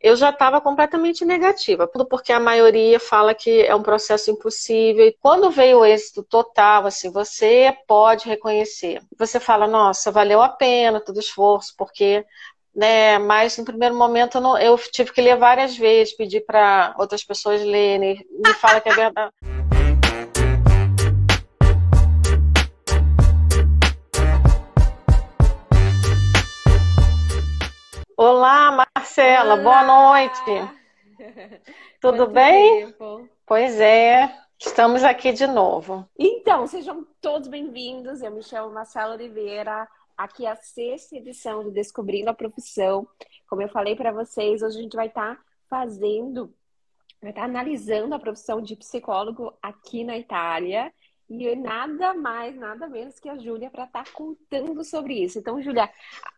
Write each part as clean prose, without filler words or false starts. eu já estava completamente negativa, porque a maioria fala que é um processo impossível. E quando veio o êxito total, assim, você pode reconhecer. Você fala, nossa, valeu a pena todo o esforço, porque... né? Mas no primeiro momento eu tive que ler várias vezes, pedir para outras pessoas lerem, me fala que é verdade. Olá, Marcela. Olá. Boa noite. Tudo bem? Tempo. Pois é, estamos aqui de novo. Então, sejam todos bem-vindos. Eu me chamo Marcela Oliveira. Aqui é a 6ª edição do Descobrindo a Profissão. Como eu falei para vocês, hoje a gente vai estar analisando a profissão de psicólogo aqui na Itália. E nada mais, nada menos que a Júlia para estar contando sobre isso. Então, Júlia,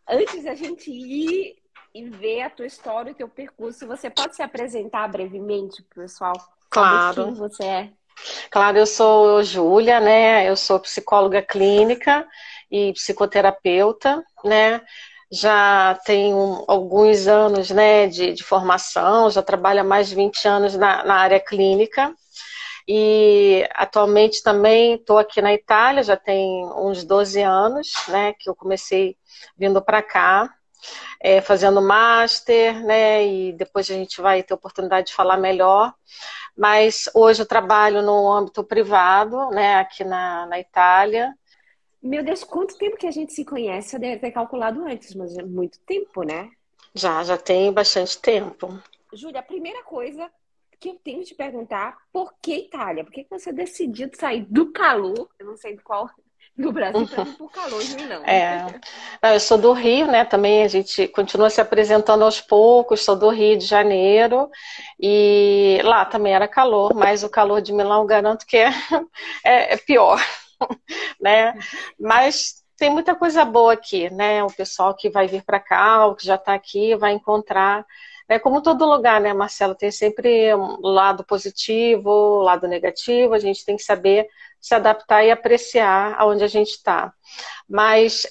antes da gente ir e ver a tua história, o teu percurso, você pode se apresentar brevemente para o pessoal? Claro. Quem você é? Claro, eu sou Júlia, né? Eu sou psicóloga clínica e psicoterapeuta, né? Já tenho alguns anos, né, de formação, já trabalho há mais de 20 anos na área clínica e atualmente também estou aqui na Itália, já tem uns 12 anos, né, que eu comecei vindo para cá, fazendo master, né, e depois a gente vai ter oportunidade de falar melhor. Mas hoje eu trabalho no âmbito privado, né, aqui na Itália. Meu Deus, quanto tempo que a gente se conhece? Eu deve ter calculado antes, mas é muito tempo, né? Já tem bastante tempo. Júlia, a primeira coisa que eu tenho que te perguntar, por que Itália? Por que você decidiu sair do calor? Eu não sei de qual... do Brasil, para vir por calor de Milão. Eu sou do Rio, né? Também a gente continua se apresentando aos poucos. Sou do Rio de Janeiro e lá também era calor, mas o calor de Milão, garanto que é pior, né? Mas tem muita coisa boa aqui, né? O pessoal que vai vir para cá, o que já está aqui, vai encontrar. É como todo lugar, né, Marcela? Tem sempre um lado positivo, um lado negativo. A gente tem que saber se adaptar e apreciar aonde a gente está. Mas,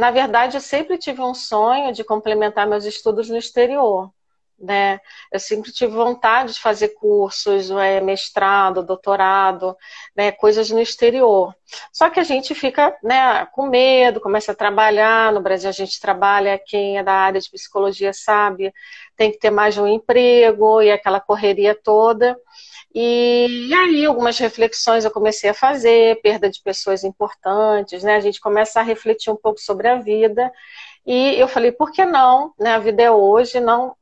na verdade, eu sempre tive um sonho de complementar meus estudos no exterior, né? Eu sempre tive vontade de fazer cursos, mestrado, doutorado, né, coisas no exterior. Só que a gente fica, né, com medo, começa a trabalhar. No Brasil a gente trabalha, quem é da área de psicologia sabe, tem que ter mais de um emprego e aquela correria toda. E aí algumas reflexões eu comecei a fazer, perda de pessoas importantes, né? A gente começa a refletir um pouco sobre a vida. E eu falei, por que não, né? A vida é hoje, não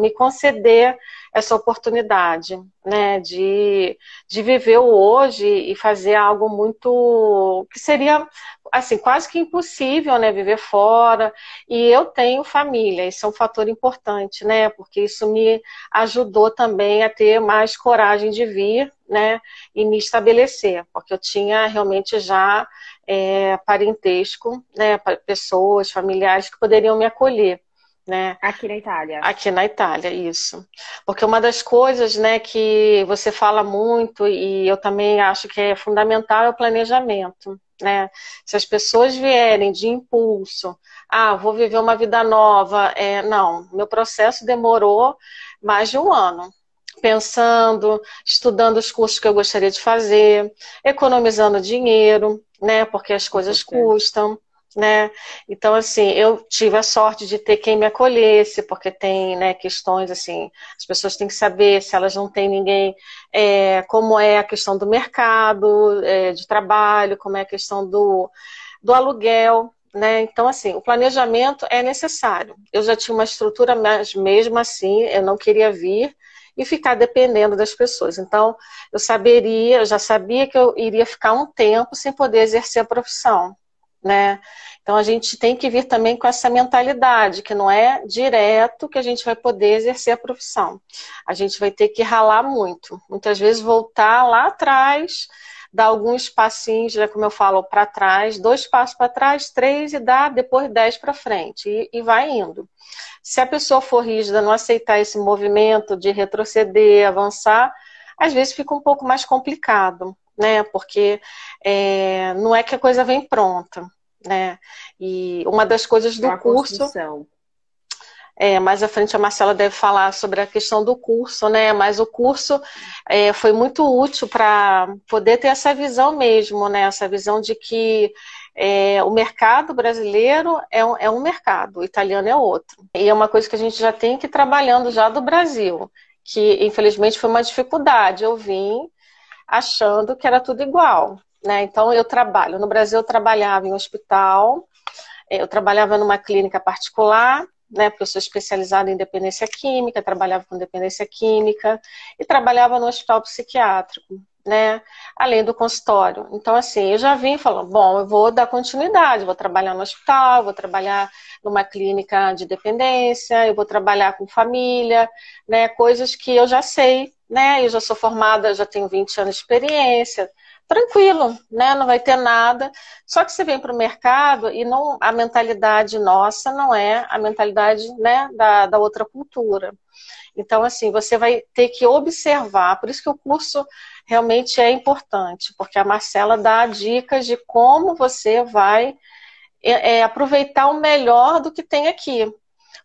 me conceder essa oportunidade, né? De viver o hoje e fazer algo muito... que seria, assim, quase que impossível, né? Viver fora. E eu tenho família, isso é um fator importante, né? Porque isso me ajudou também a ter mais coragem de vir, né? E me estabelecer, porque eu tinha realmente já... parentesco, né, pessoas, familiares que poderiam me acolher, né? Aqui na Itália. Aqui na Itália, isso. Porque uma das coisas, né, que você fala muito e eu também acho que é fundamental é o planejamento, né? Se as pessoas vierem de impulso, vou viver uma vida nova, não, meu processo demorou mais de um ano. Pensando, estudando os cursos que eu gostaria de fazer, economizando dinheiro, né? Porque as coisas custam, né? Então, assim, eu tive a sorte de ter quem me acolhesse, porque tem, né, questões, assim, as pessoas têm que saber se elas não têm ninguém, como é a questão do mercado, de trabalho, como é a questão do aluguel, né? Então, assim, o planejamento é necessário. Eu já tinha uma estrutura, mas mesmo assim, eu não queria vir e ficar dependendo das pessoas. Então, eu já sabia que eu iria ficar um tempo sem poder exercer a profissão, né? Então, a gente tem que vir também com essa mentalidade, que não é direto que a gente vai poder exercer a profissão. A gente vai ter que ralar muito. Muitas vezes, voltar lá atrás, dar alguns passinhos, né, como eu falo, para trás, 2 passos para trás, 3 e dá depois 10 para frente e vai indo. Se a pessoa for rígida, não aceitar esse movimento de retroceder, avançar, às vezes fica um pouco mais complicado, né? Porque não é que a coisa vem pronta, né? E uma das coisas do curso... Mais à frente a Marcela deve falar sobre a questão do curso, né? Mas o curso foi muito útil para poder ter essa visão mesmo, né? Essa visão de que o mercado brasileiro é um mercado, o italiano é outro. E é uma coisa que a gente já tem que ir trabalhando já do Brasil, que infelizmente foi uma dificuldade. Eu vim achando que era tudo igual, né? Então eu trabalho, no Brasil eu trabalhava em hospital, eu trabalhava numa clínica particular, né, porque eu sou especializada em dependência química, trabalhava com dependência química e trabalhava no hospital psiquiátrico, né, além do consultório. Então, assim, eu já vim falando, bom, eu vou dar continuidade, vou trabalhar no hospital, vou trabalhar numa clínica de dependência, eu vou trabalhar com família, né, coisas que eu já sei, né, eu já sou formada, já tenho 20 anos de experiência, tranquilo, né? Não vai ter nada. Só que você vem para o mercado e não, a mentalidade nossa não é a mentalidade, né, da outra cultura. Então, assim, você vai ter que observar. Por isso que o curso realmente é importante, porque a Marcela dá dicas de como você vai aproveitar o melhor do que tem aqui.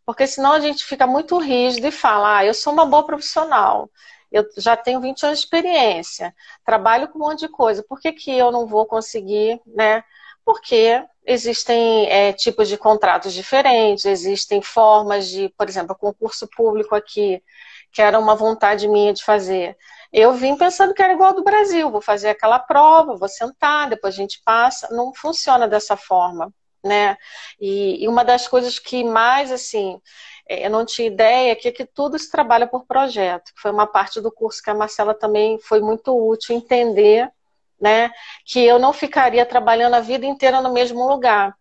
Porque senão a gente fica muito rígido e fala, ah, eu sou uma boa profissional, eu já tenho 20 anos de experiência, trabalho com um monte de coisa, por que que eu não vou conseguir, né? Porque existem tipos de contratos diferentes, existem formas de, por exemplo, concurso público aqui, que era uma vontade minha de fazer. Eu vim pensando que era igual ao do Brasil, vou fazer aquela prova, vou sentar, depois a gente passa, não funciona dessa forma, né? E uma das coisas que mais, assim, eu não tinha ideia que tudo se trabalha por projeto, que foi uma parte do curso que a Marcela também foi muito útil entender, né, que eu não ficaria trabalhando a vida inteira no mesmo lugar.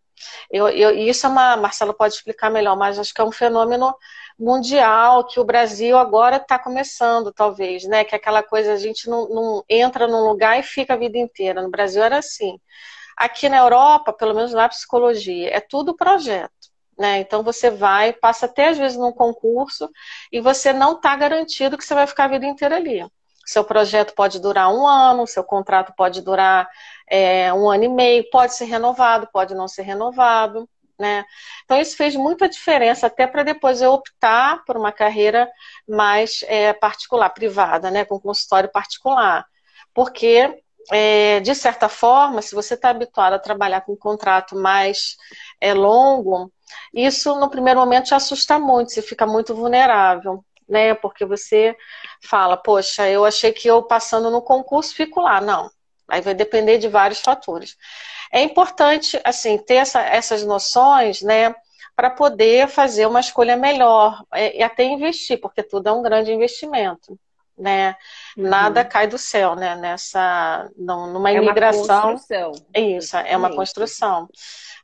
Isso é a Marcela pode explicar melhor, mas acho que é um fenômeno mundial que o Brasil agora está começando, talvez, né, que é aquela coisa, a gente não entra num lugar e fica a vida inteira. No Brasil era assim. Aqui na Europa, pelo menos na psicologia, é tudo projeto. Né? Então você vai, passa até às vezes num concurso e você não está garantido que você vai ficar a vida inteira ali. Seu projeto pode durar um ano, seu contrato pode durar um ano e meio, pode ser renovado, pode não ser renovado, né? Então isso fez muita diferença até para depois eu optar por uma carreira mais particular, privada, né? Com consultório particular. Porque de certa forma, se você está habituado a trabalhar com um contrato mais longo, isso no primeiro momento te assusta muito, você fica muito vulnerável, né? Porque você fala, poxa, eu achei que eu passando no concurso fico lá. Não, aí vai depender de vários fatores. É importante, assim, ter essas noções, né? Para poder fazer uma escolha melhor e até investir, porque tudo é um grande investimento, né? Nada cai do céu, né? Numa imigração. Isso, é uma construção.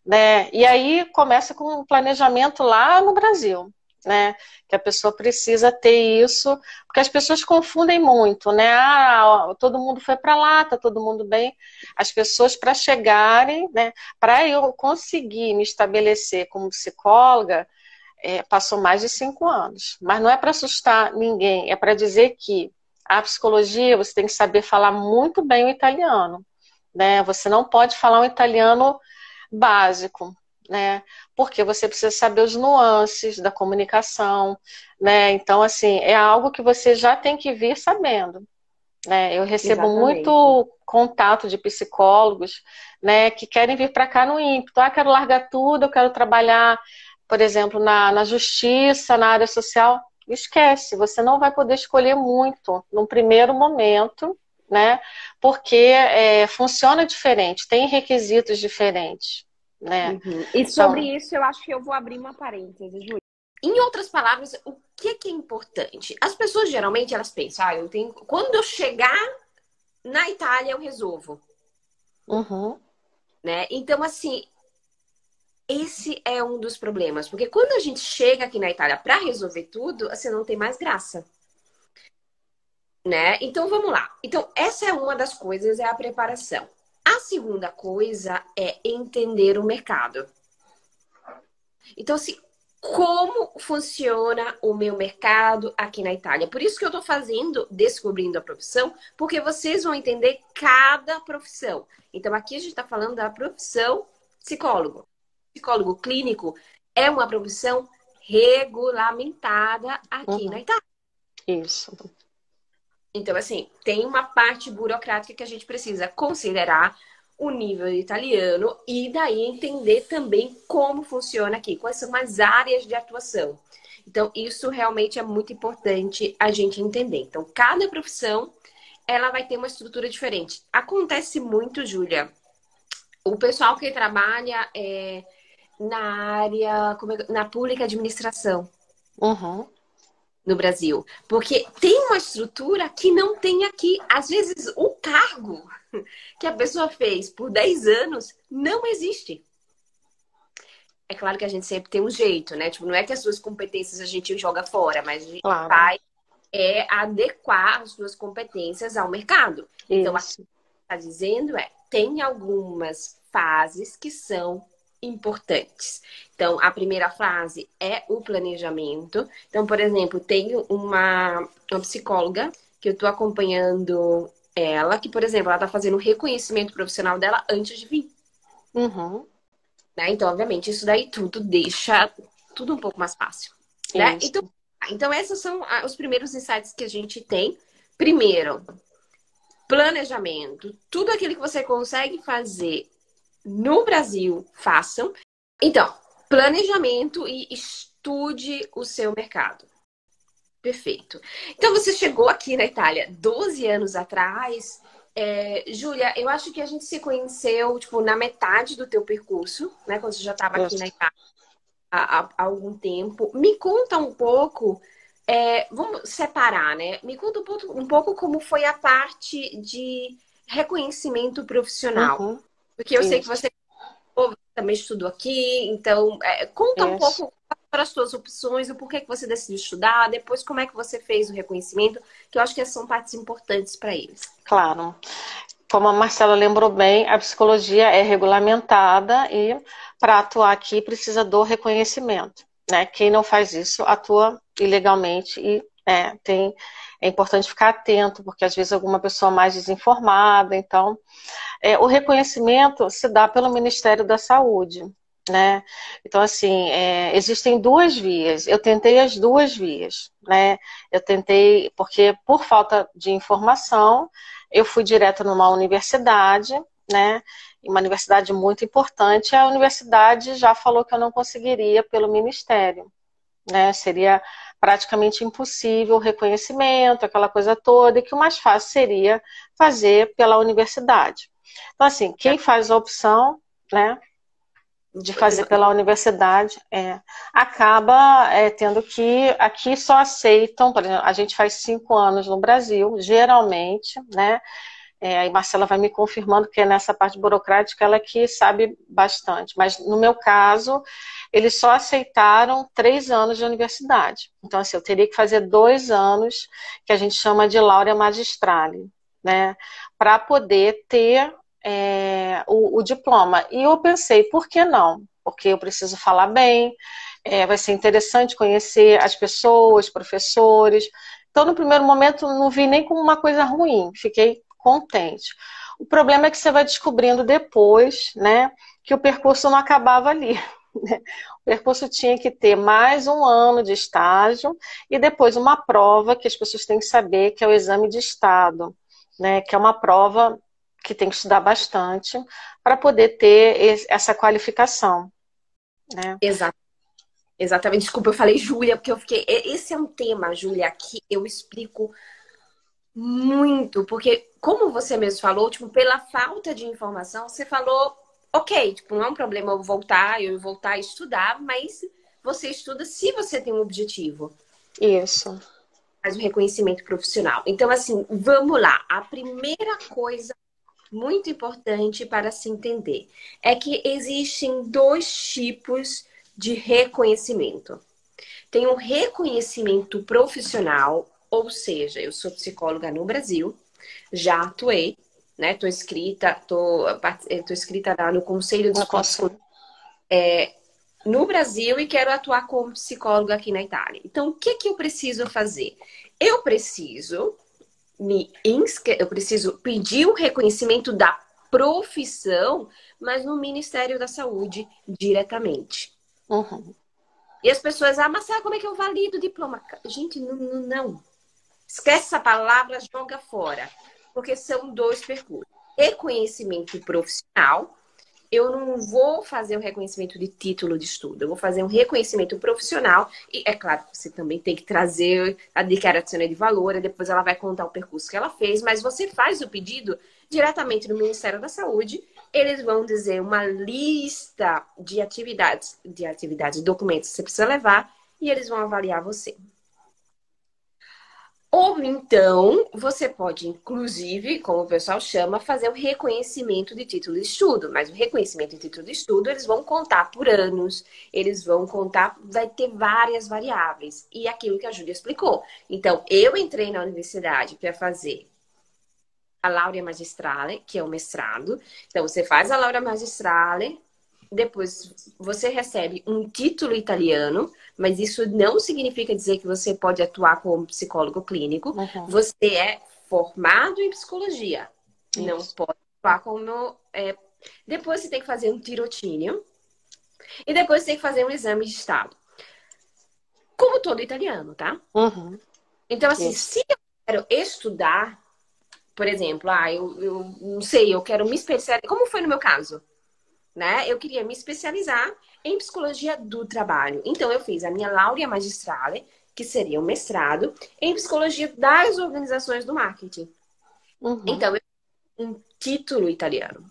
Né? E aí começa com um planejamento lá no Brasil, né? Que a pessoa precisa ter isso, porque as pessoas confundem muito, né? Ah, todo mundo foi para lá, tá todo mundo bem. As pessoas para chegarem, né? Para eu conseguir me estabelecer como psicóloga, passou mais de 5 anos. Mas não é para assustar ninguém, é para dizer que a psicologia você tem que saber falar muito bem o italiano, né? Você não pode falar um italiano básico, né? Porque você precisa saber os nuances da comunicação, né? Então, assim, é algo que você já tem que vir sabendo, né? Eu recebo muito contato de psicólogos, né, que querem vir para cá no ímpeto. Ah, quero largar tudo, eu quero trabalhar, por exemplo, na justiça, na área social. Esquece, você não vai poder escolher muito num primeiro momento, né? Porque funciona diferente, tem requisitos diferentes, né? E sobre isso eu acho que eu vou abrir uma parêntese, Júlia. Em outras palavras, o que é importante? As pessoas geralmente elas pensam, ah, eu tenho... quando eu chegar na Itália eu resolvo, né? Então, assim, esse é um dos problemas, porque quando a gente chega aqui na Itália para resolver tudo, você não tem mais graça, né? Então, vamos lá. Então, essa é uma das coisas, é a preparação. A segunda coisa é entender o mercado. Então, assim, como funciona o meu mercado aqui na Itália? Por isso que eu tô fazendo, descobrindo a profissão, porque vocês vão entender cada profissão. Então, aqui a gente tá falando da profissão psicólogo. Psicólogo clínico é uma profissão regulamentada aqui na Itália. Isso. Então, assim, tem uma parte burocrática que a gente precisa considerar o nível italiano e daí entender também como funciona aqui, quais são as áreas de atuação. Então, isso realmente é muito importante a gente entender. Então, cada profissão, ela vai ter uma estrutura diferente. Acontece muito, Júlia, o pessoal que trabalha na área, na pública administração. Uhum. No Brasil. Porque tem uma estrutura que não tem aqui. Às vezes, o cargo que a pessoa fez por 10 anos não existe. É claro que a gente sempre tem um jeito, né? Tipo, não é que as suas competências a gente joga fora, mas a gente vai adequar as suas competências ao mercado. Isso. Então, o que está dizendo tem algumas fases que são importantes. Então, a primeira fase é o planejamento. Então, por exemplo, tenho uma psicóloga que eu tô acompanhando ela, que, por exemplo, ela tá fazendo o reconhecimento profissional dela antes de vir. Uhum. Né? Então, obviamente, isso daí tudo deixa tudo um pouco mais fácil. Né? Então, esses são os primeiros insights que a gente tem. Primeiro, planejamento. Tudo aquilo que você consegue fazer no Brasil, façam. Então, planejamento e estude o seu mercado. Perfeito. Então, você chegou aqui na Itália 12 anos atrás. Júlia, eu acho que a gente se conheceu, tipo, na metade do teu percurso, né? Quando você já estava aqui na Itália há algum tempo. Me conta um pouco, vamos separar, né? Me conta um pouco como foi a parte de reconhecimento profissional. Uhum. Porque eu sei que você também estudou aqui, então conta um pouco para as suas opções, o porquê que você decidiu estudar, depois como é que você fez o reconhecimento, que eu acho que são partes importantes para eles. Claro. Como a Marcela lembrou bem, a psicologia é regulamentada e para atuar aqui precisa do reconhecimento. Né? Quem não faz isso atua ilegalmente e tem... É importante ficar atento, porque às vezes alguma pessoa mais desinformada. Então, o reconhecimento se dá pelo Ministério da Saúde, né? Então, assim, existem duas vias. Eu tentei as duas vias, né? Eu tentei, porque por falta de informação, eu fui direto numa universidade, né? Uma universidade muito importante. A universidade já falou que eu não conseguiria pelo Ministério, né? Seria praticamente impossível o reconhecimento, aquela coisa toda, e que o mais fácil seria fazer pela universidade. Então, assim, quem faz a opção, né, de fazer pela universidade, acaba tendo que... Aqui só aceitam, por exemplo, a gente faz 5 anos no Brasil, geralmente, né, aí Marcela vai me confirmando que nessa parte burocrática ela que sabe bastante, mas no meu caso... Eles só aceitaram 3 anos de universidade. Então, assim, eu teria que fazer 2 anos, que a gente chama de laurea magistrale, né? Para poder ter o diploma. E eu pensei, por que não? Porque eu preciso falar bem, vai ser interessante conhecer as pessoas, professores. Então, no primeiro momento, não vi nem como uma coisa ruim, fiquei contente. O problema é que você vai descobrindo depois, né, que o percurso não acabava ali. O percurso tinha que ter mais 1 ano de estágio e depois uma prova que as pessoas têm que saber, que é o exame de estado, né? Que é uma prova que tem que estudar bastante para poder ter essa qualificação, né? Exatamente. Desculpa, eu falei Júlia, porque eu fiquei... Esse é um tema, Júlia, que eu explico muito, porque como você mesmo falou, tipo, pela falta de informação, você falou... Ok, tipo, não é um problema eu voltar a estudar, mas você estuda se você tem um objetivo. Isso. Faz um reconhecimento profissional. Então, assim, vamos lá. A primeira coisa muito importante para se entender é que existem 2 tipos de reconhecimento. Tem um reconhecimento profissional, ou seja, eu sou psicóloga no Brasil, já atuei, né? Tô escrita lá no Conselho de Psicologia no Brasil e quero atuar como psicóloga aqui na Itália. Então, o que eu preciso fazer? Eu preciso pedir o reconhecimento da profissão, mas no Ministério da Saúde diretamente. Uhum. E as pessoas, ah, mas sabe como é que eu valido o diploma? Gente, não. Esquece essa palavra, joga fora. Porque são dois percursos. Reconhecimento profissional. Eu não vou fazer o reconhecimento de título de estudo. Eu vou fazer um reconhecimento profissional. E é claro que você também tem que trazer a declaração de valor. E depois ela vai contar o percurso que ela fez. Mas você faz o pedido diretamente no Ministério da Saúde. Eles vão dizer uma lista de atividades, documentos que você precisa levar. E eles vão avaliar você. Ou então, você pode, inclusive, como o pessoal chama, fazer o reconhecimento de título de estudo. Mas o reconhecimento de título de estudo, eles vão contar por anos, eles vão contar, vai ter várias variáveis. E aquilo que a Júlia explicou. Então, eu entrei na universidade para fazer a laurea magistrale, que é o mestrado. Então, você faz a laurea magistrale, depois você recebe um título italiano, mas isso não significa dizer que você pode atuar como psicólogo clínico. Uhum. Você é formado em psicologia, isso. Não pode atuar como... Depois você tem que fazer um tirocínio e depois você tem que fazer um exame de estado. Como todo italiano, tá? Uhum. Então, assim, isso. Se eu quero estudar, por exemplo, eu não sei, eu quero me especializar... Como foi no meu caso? Né? Eu queria me especializar em psicologia do trabalho. Então, eu fiz a minha laurea magistrale, que seria um mestrado, em psicologia das organizações do marketing. Uhum. Então, eu tenho um título italiano.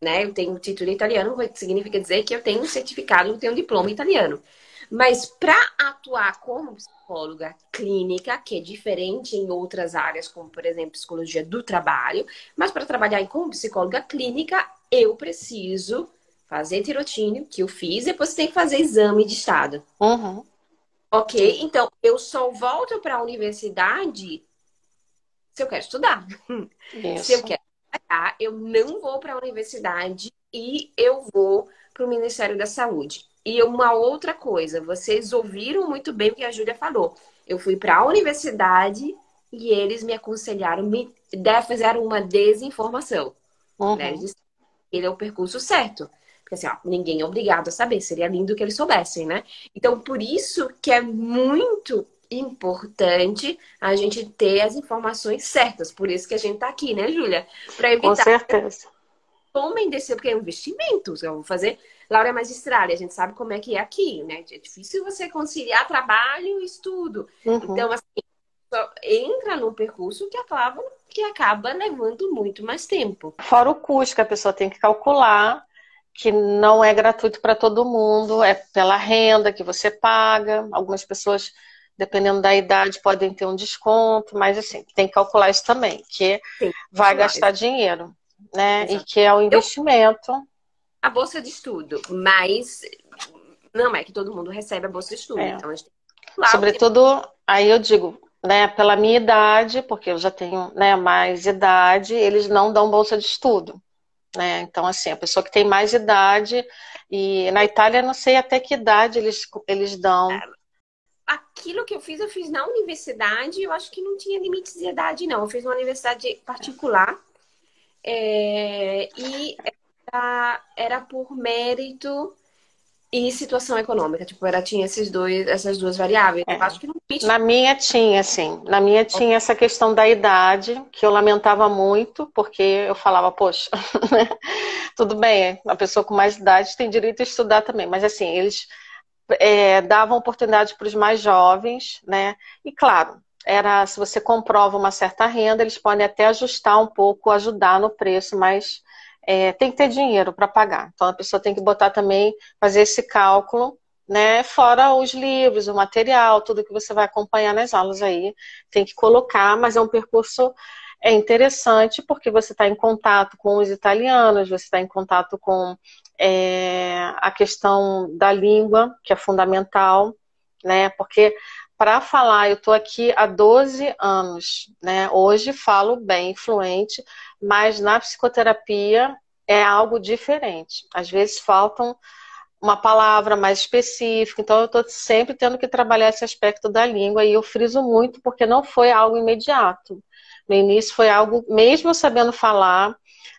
Né? Eu tenho um título italiano, significa dizer que eu tenho um certificado, eu tenho um diploma italiano. Mas para atuar como psicóloga clínica, que é diferente em outras áreas, como, por exemplo, psicologia do trabalho, mas para trabalhar como psicóloga clínica, eu preciso fazer tirocínio, que eu fiz, depois você tem que fazer exame de estado. Uhum. Ok? Então, eu só volto para a universidade se eu quero estudar. Isso. Se eu quero trabalhar, eu não vou para a universidade e eu vou para o Ministério da Saúde. E uma outra coisa, vocês ouviram muito bem o que a Júlia falou. Eu fui para a universidade e eles me aconselharam, fizeram uma desinformação. Uhum. Né? Ele é o percurso certo. Porque assim, ó, ninguém é obrigado a saber. Seria lindo que eles soubessem, né? Então, por isso que é muito importante a gente ter as informações certas. Por isso que a gente tá aqui, né, Júlia? Para evitar... Com certeza. Tomem desse... Porque é um investimento. Eu vou fazer laurea magistrale. A gente sabe como é que é aqui, né? É difícil você conciliar trabalho e estudo. Uhum. Então, assim, só entra num percurso que acaba... levando muito mais tempo. Fora o custo que a pessoa tem que calcular, que não é gratuito para todo mundo, é pela renda que você paga. Algumas pessoas, dependendo da idade, podem ter um desconto, mas assim, tem que calcular isso também, que sim, vai gastar dinheiro, né? Exato. E que é um investimento. A bolsa de estudo, mas não é que todo mundo recebe a bolsa de estudo. É. Então a gente tem que calcular. Sobretudo, aí eu digo... Né, pela minha idade, porque eu já tenho, né, mais idade, eles não dão bolsa de estudo, né? Então, assim, a pessoa que tem mais idade, e na Itália não sei até que idade eles dão. Aquilo que eu fiz na universidade, eu acho que não tinha limites de idade, não. Eu fiz numa universidade particular, e era por mérito... E situação econômica, tipo, ela tinha essas duas variáveis. É. Eu acho que não tinha. Na minha tinha, assim. Na minha tinha essa questão da idade, que eu lamentava muito, porque eu falava, poxa, tudo bem, a pessoa com mais idade tem direito a estudar também. Mas, assim, eles davam oportunidade para os mais jovens, né? E, claro, se você comprova uma certa renda, eles podem até ajustar um pouco, ajudar no preço, mas... tem que ter dinheiro para pagar. Então, a pessoa tem que botar também, fazer esse cálculo, né? Fora os livros, o material, tudo que você vai acompanhar nas aulas aí. Tem que colocar, mas é um percurso interessante, porque você está em contato com os italianos, você está em contato com a questão da língua, que é fundamental, né? Porque... Para falar, eu estou aqui há 12 anos, né? Hoje falo bem, fluente, mas na psicoterapia é algo diferente. Às vezes faltam uma palavra mais específica, então eu estou sempre tendo que trabalhar esse aspecto da língua e eu friso muito porque não foi algo imediato. No início foi algo, mesmo sabendo falar,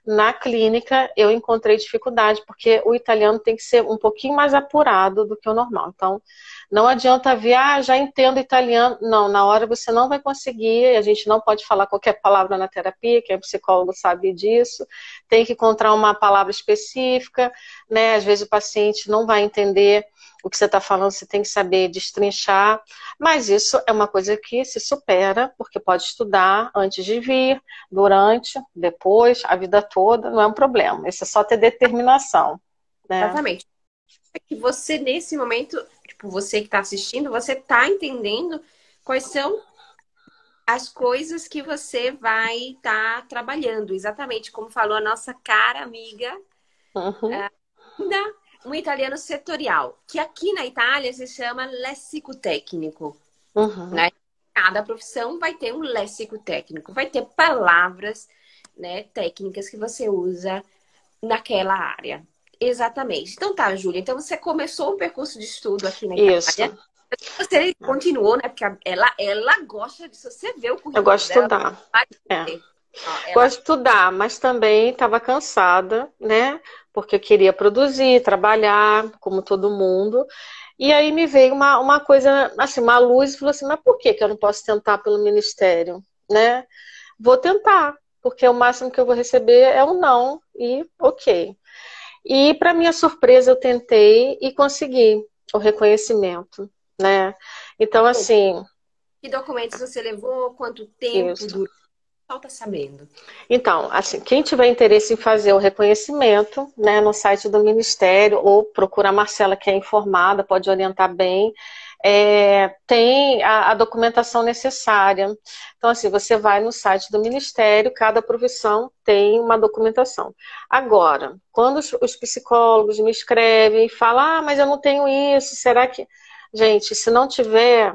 Na clínica, eu encontrei dificuldade, porque o italiano tem que ser um pouquinho mais apurado do que o normal. Então, não adianta ver, ah, já entendo italiano. Não, na hora você não vai conseguir, a gente não pode falar qualquer palavra na terapia, quem é psicólogo sabe disso. Tem que encontrar uma palavra específica, né? Às vezes o paciente não vai entender o que você está falando, você tem que saber destrinchar. Mas isso é uma coisa que se supera, porque pode estudar antes de vir, durante, depois, a vida toda, não é um problema. Isso é só ter determinação, né? Exatamente. É que você, nesse momento, tipo, você que está assistindo, você está entendendo quais são as coisas que você vai estar trabalhando. Exatamente como falou a nossa cara amiga, um italiano setorial, que aqui na Itália se chama léssico técnico. Né? Cada profissão vai ter um léssico técnico, vai ter palavras, né, técnicas que você usa naquela área. Exatamente. Então tá, Júlia, então você começou um percurso de estudo aqui na Itália. Isso. Você continuou, né, porque ela gosta disso, você vê o currículo. Eu gosto de estudar. Gosto de estudar, mas também estava cansada, né? Porque eu queria produzir, trabalhar, como todo mundo. E aí me veio uma coisa, assim, uma luz, e falou assim, mas por que eu não posso tentar pelo Ministério, né? Vou tentar, porque o máximo que eu vou receber é um não, e ok. E para minha surpresa eu tentei e consegui o reconhecimento, né? Então, assim... Que documentos você levou? Quanto tempo durou? Falta sabendo. Então, assim, quem tiver interesse em fazer o reconhecimento, né, no site do Ministério, ou procurar a Marcela, que é informada, pode orientar bem, tem a documentação necessária. Então, assim, você vai no site do Ministério, cada profissão tem uma documentação. Agora, quando os psicólogos me escrevem e falam, ah, mas eu não tenho isso, será que... Gente, se não tiver,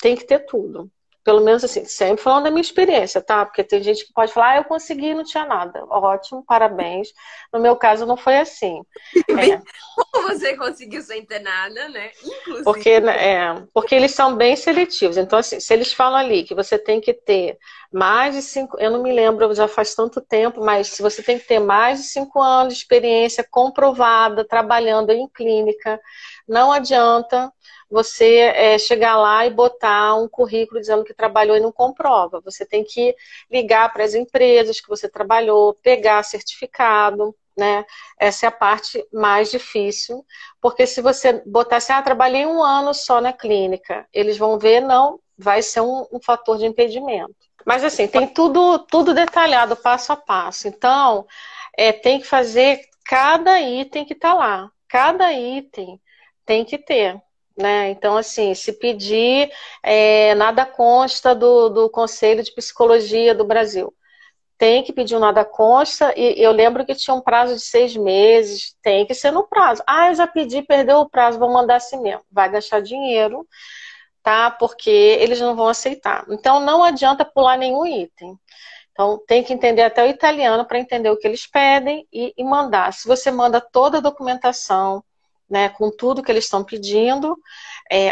tem que ter tudo. Pelo menos assim, sempre falando da minha experiência, tá? Porque tem gente que pode falar, ah, eu consegui, não tinha nada. Ótimo, parabéns. No meu caso, não foi assim. Como você conseguiu sem ter nada, né? Inclusive. Porque eles são bem seletivos. Então, assim, se eles falam ali que você tem que ter mais de 5... Eu não me lembro, já faz tanto tempo, mas se você tem que ter mais de 5 anos de experiência comprovada, trabalhando em clínica, não adianta... você chegar lá e botar um currículo dizendo que trabalhou e não comprova. Você tem que ligar para as empresas que você trabalhou, pegar certificado, né? Essa é a parte mais difícil, porque se você botar assim, ah, trabalhei 1 ano só na clínica, eles vão ver, não, vai ser um fator de impedimento. Mas assim, tem tudo detalhado, passo a passo. Então, tem que fazer cada item que está lá. Cada item tem que ter. Né? Então, assim, se pedir, nada consta do Conselho de Psicologia do Brasil. Tem que pedir um nada consta, e eu lembro que tinha um prazo de 6 meses, tem que ser no prazo. Ah, eu já pedi, perdeu o prazo, vou mandar assim mesmo. Vai gastar dinheiro, tá? Porque eles não vão aceitar. Então, não adianta pular nenhum item. Então, tem que entender até o italiano para entender o que eles pedem e mandar. Se você manda toda a documentação, né, com tudo que eles estão pedindo,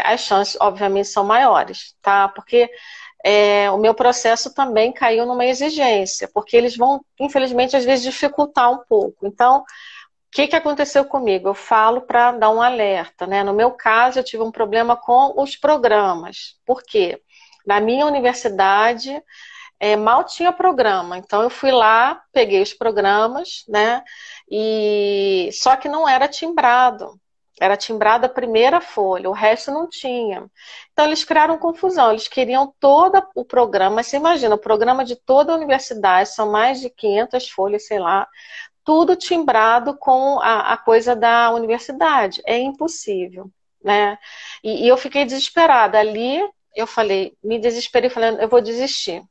as chances, obviamente, são maiores, tá? Porque o meu processo também caiu numa exigência, porque eles vão, infelizmente, às vezes dificultar um pouco. Então, o que aconteceu comigo? Eu falo para dar um alerta, né? No meu caso, eu tive um problema com os programas. Por quê? Na minha universidade, mal tinha programa. Então, eu fui lá, peguei os programas, né? E... Só que não era timbrado. Era timbrada a primeira folha, o resto não tinha. Então eles criaram confusão, eles queriam todo o programa, você imagina, o programa de toda a universidade, são mais de 500 folhas, sei lá, tudo timbrado com a coisa da universidade. É impossível, né? E eu fiquei desesperada. Ali eu falei, me desesperei, falando, eu vou desistir.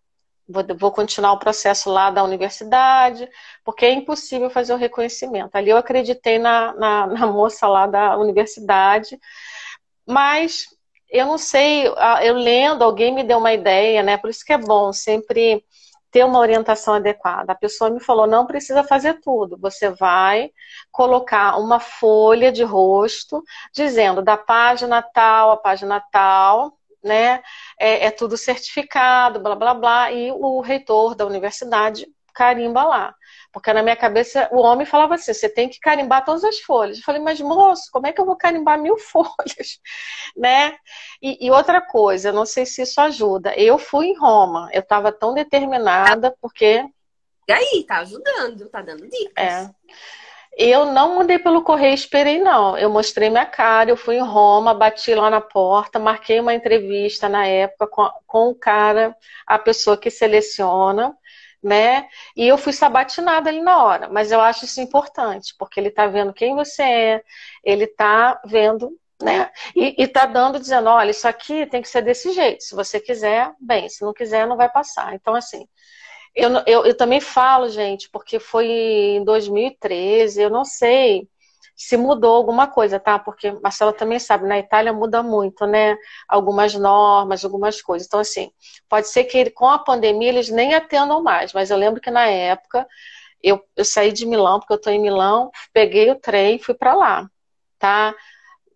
Vou continuar o processo lá da universidade, porque é impossível fazer o reconhecimento. Ali eu acreditei na moça lá da universidade, mas eu não sei, eu lendo, alguém me deu uma ideia, né? Por isso que é bom sempre ter uma orientação adequada. A pessoa me falou, não precisa fazer tudo, você vai colocar uma folha de rosto, dizendo da página tal a página tal, né? É tudo certificado, blá, blá, blá, e o reitor da universidade carimba lá. Porque na minha cabeça o homem falava assim, você tem que carimbar todas as folhas. Eu falei, mas moço, como é que eu vou carimbar 1000 folhas? Né? E outra coisa, não sei se isso ajuda. Eu fui em Roma, eu estava tão determinada porque... E aí, tá ajudando, tá dando dicas. É. Eu não mandei pelo correio, esperei não. Eu mostrei minha cara, eu fui em Roma, bati lá na porta, marquei uma entrevista na época com o cara, a pessoa que seleciona, né? E eu fui sabatinada ali na hora. Mas eu acho isso importante, porque ele tá vendo quem você é, ele tá vendo, né? E tá dando, dizendo, olha, isso aqui tem que ser desse jeito. Se você quiser, bem, se não quiser, não vai passar. Então, assim... Eu também falo, gente, porque foi em 2013, eu não sei se mudou alguma coisa, tá? Porque Marcela também sabe, na Itália muda muito, né? Algumas normas, algumas coisas. Então, assim, pode ser que com a pandemia eles nem atendam mais, mas eu lembro que na época eu saí de Milão, porque eu tô em Milão, peguei o trem e fui pra lá, tá?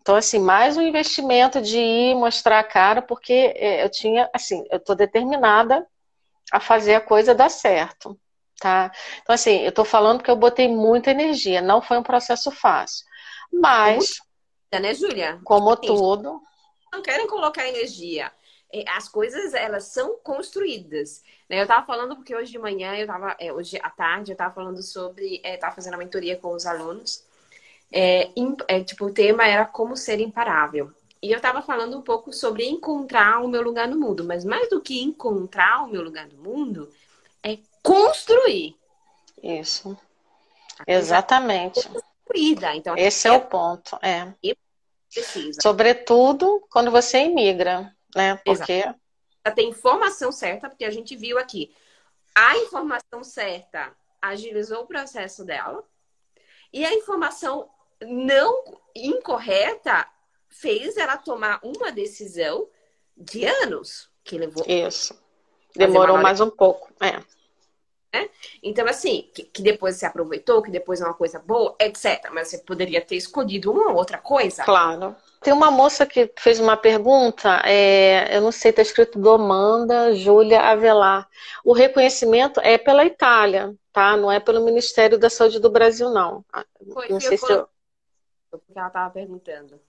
Então, assim, mais um investimento de ir mostrar a cara, porque eu tinha, assim, eu tô determinada a fazer a coisa dar certo, tá? Então, assim, eu tô falando que eu botei muita energia, não foi um processo fácil. Mas... né, Júlia? Como tudo... Não querem colocar energia. As coisas, elas são construídas. Né? Eu tava falando, porque hoje de manhã, hoje à tarde, eu tava falando sobre... tava fazendo a mentoria com os alunos. O tema era como ser imparável. E eu estava falando um pouco sobre encontrar o meu lugar no mundo. Mas mais do que encontrar o meu lugar no mundo, é construir. Isso. Exatamente. Construída. Então, esse é o ponto. É. Precisa. Sobretudo quando você imigra, né? Porque... Exato. Tem informação certa, porque a gente viu aqui. A informação certa agilizou o processo dela. E a informação não incorreta... fez ela tomar uma decisão de anos que levou. Isso. Demorou mais um pouco. É. Então, assim, que depois você aproveitou, que depois é uma coisa boa, etc. Mas você poderia ter escolhido uma ou outra coisa. Claro. Tem uma moça que fez uma pergunta, eu não sei, tá escrito Domanda, Júlia Avelar. O reconhecimento é pela Itália, tá? Não é pelo Ministério da Saúde do Brasil, não. Foi, não sei se eu... Porque ela tava perguntando.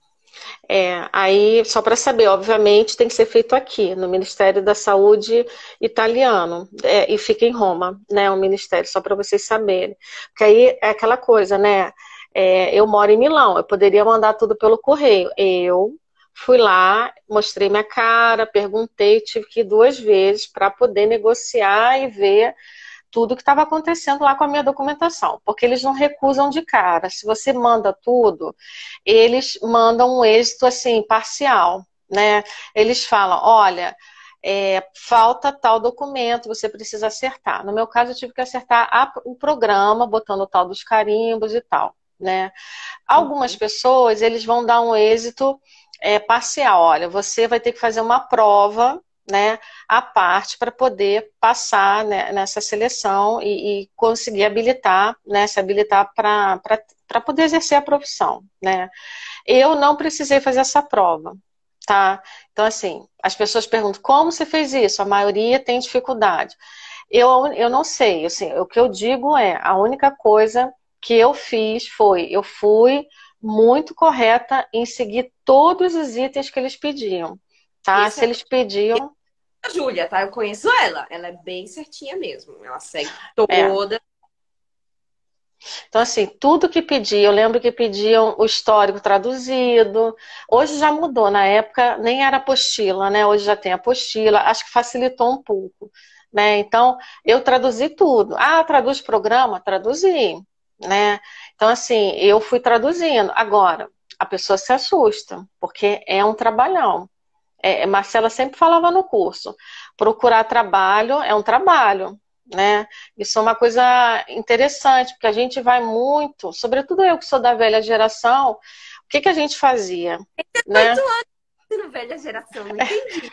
Aí, só para saber, obviamente tem que ser feito aqui, no Ministério da Saúde italiano, e fica em Roma, né, o Ministério, só para vocês saberem. Porque aí é aquela coisa, né, eu moro em Milão, eu poderia mandar tudo pelo correio. Eu fui lá, mostrei minha cara, perguntei, tive que ir 2 vezes para poder negociar e ver tudo que estava acontecendo lá com a minha documentação, porque eles não recusam de cara. Se você manda tudo, eles mandam um êxito, assim, parcial, né? Eles falam, olha, falta tal documento, você precisa acertar. No meu caso, eu tive que acertar o programa, botando o tal dos carimbos e tal, né? Algumas pessoas, eles vão dar um êxito parcial. Olha, você vai ter que fazer uma prova, né, a parte para poder passar, né, nessa seleção e conseguir habilitar, né, se habilitar para poder exercer a profissão, né? Eu não precisei fazer essa prova, tá? Então, assim, as pessoas perguntam, como você fez isso? A maioria tem dificuldade. Eu não sei, assim, o que eu digo a única coisa que eu fiz foi, eu fui muito correta em seguir todos os itens que eles pediam. Tá, se eles pediam... A Júlia, tá? Eu conheço ela. Ela é bem certinha mesmo. Ela segue toda... Então, assim, tudo que pediam... Eu lembro que pediam o histórico traduzido. Hoje já mudou. Na época nem era apostila, né? Hoje já tem apostila. Acho que facilitou um pouco, né? Então, eu traduzi tudo. Ah, traduz programa? Traduzi, né? Então, assim, eu fui traduzindo. Agora, a pessoa se assusta, porque é um trabalhão. Marcela sempre falava no curso, procurar trabalho é um trabalho, né? Isso é uma coisa interessante, porque a gente vai muito, sobretudo eu que sou da velha geração, o que a gente fazia? Eu né? 8 anos sendo velha geração, não entendi.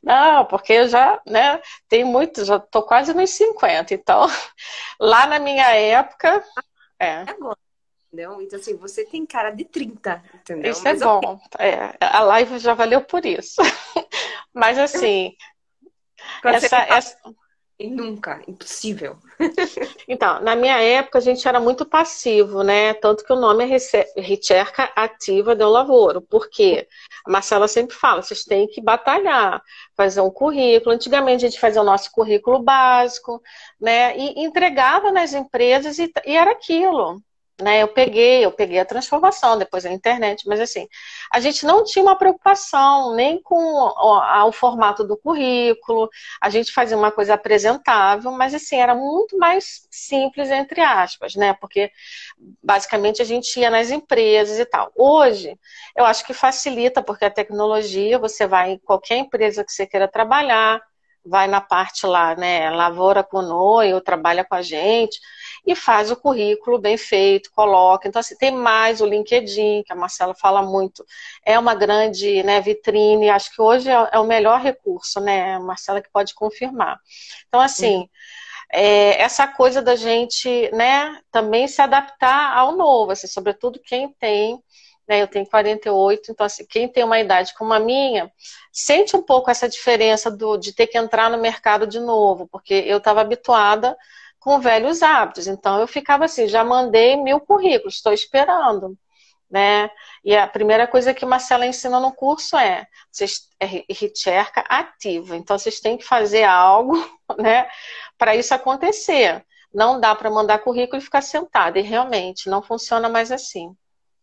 Não, porque eu já, né, tenho muito, já tô quase nos 50, então, lá na minha época... Agora. Não? Então, assim, você tem cara de 30, entendeu? Isso mas é bom. Okay. A live já valeu por isso. Mas, assim... Quando essa... E nunca, impossível. Então, na minha época a gente era muito passivo, né? Tanto que o nome é Ricerca Attiva del Lavoro. Por quê? A Marcela sempre fala, vocês têm que batalhar, fazer um currículo. Antigamente a gente fazia o nosso currículo básico, né? E entregava nas empresas e era aquilo. Né? Eu peguei a transformação, depois a internet, mas assim, a gente não tinha uma preocupação nem com o formato do currículo, a gente fazia uma coisa apresentável, mas assim, era muito mais simples, entre aspas, né? Porque basicamente a gente ia nas empresas e tal. Hoje, eu acho que facilita, porque a tecnologia, você vai em qualquer empresa que você queira trabalhar, vai na parte lá, né, lavora com noi, ou trabalha com a gente, e faz o currículo bem feito, coloca. Então, assim, tem mais o LinkedIn, que a Marcela fala muito. É uma grande, né, vitrine. Acho que hoje é o melhor recurso, né, Marcela, que pode confirmar. Então, assim, essa coisa da gente, né, também se adaptar ao novo, assim, sobretudo quem tem... Eu tenho 48, então assim, quem tem uma idade como a minha, sente um pouco essa diferença de ter que entrar no mercado de novo, porque eu estava habituada com velhos hábitos, então eu ficava assim, já mandei 1000 currículos, estou esperando, né? E a primeira coisa que Marcela ensina no curso é recerca ativa, então vocês têm que fazer algo, né, para isso acontecer. Não dá para mandar currículo e ficar sentada, e realmente não funciona mais assim.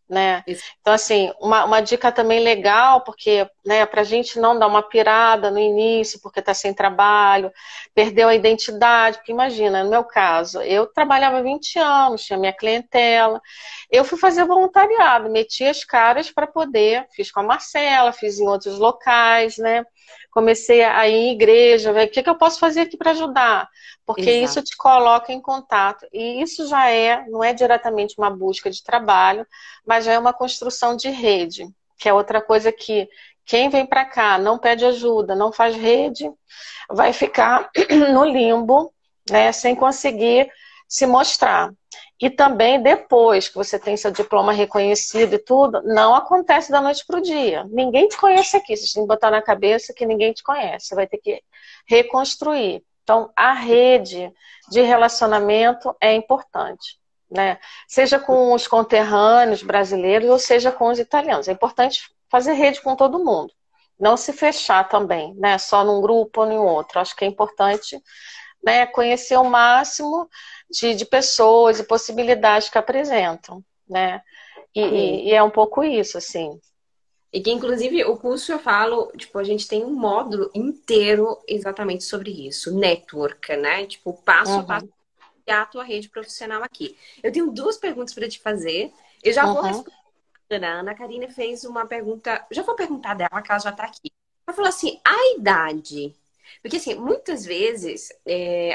Né? Então assim, uma dica também legal, porque, né, pra gente não dar uma pirada no início, porque tá sem trabalho, perdeu a identidade, porque imagina, no meu caso, eu trabalhava 20 anos, tinha minha clientela, eu fui fazer voluntariado, meti as caras para poder, fiz com a Marcela, fiz em outros locais, né? Comecei a ir em igreja, ver o que eu posso fazer aqui para ajudar, porque Exato. Isso te coloca em contato, e isso já não é diretamente uma busca de trabalho, mas já é uma construção de rede, que é outra coisa que quem vem para cá não pede ajuda, não faz rede, vai ficar no limbo, né, sem conseguir se mostrar. E também depois que você tem seu diploma reconhecido e tudo, não acontece da noite para o dia. Ninguém te conhece aqui. Você tem que botar na cabeça que ninguém te conhece. Você vai ter que reconstruir. Então, a rede de relacionamento é importante, né? Seja com os conterrâneos brasileiros ou seja com os italianos. É importante fazer rede com todo mundo. Não se fechar também, né? Só num grupo ou em outro. Acho que é importante... Né, conhecer o máximo de pessoas e possibilidades que apresentam, né? E é um pouco isso, assim. E que, inclusive, o curso eu falo, tipo, a gente tem um módulo inteiro exatamente sobre isso, network, né? Tipo, passo a passo e a tua rede profissional aqui. Eu tenho 2 perguntas para te fazer. Eu já vou responder a Ana Karina fez uma pergunta, já vou perguntar dela, que ela já tá aqui. Ela falou assim, a idade... Porque, assim, muitas vezes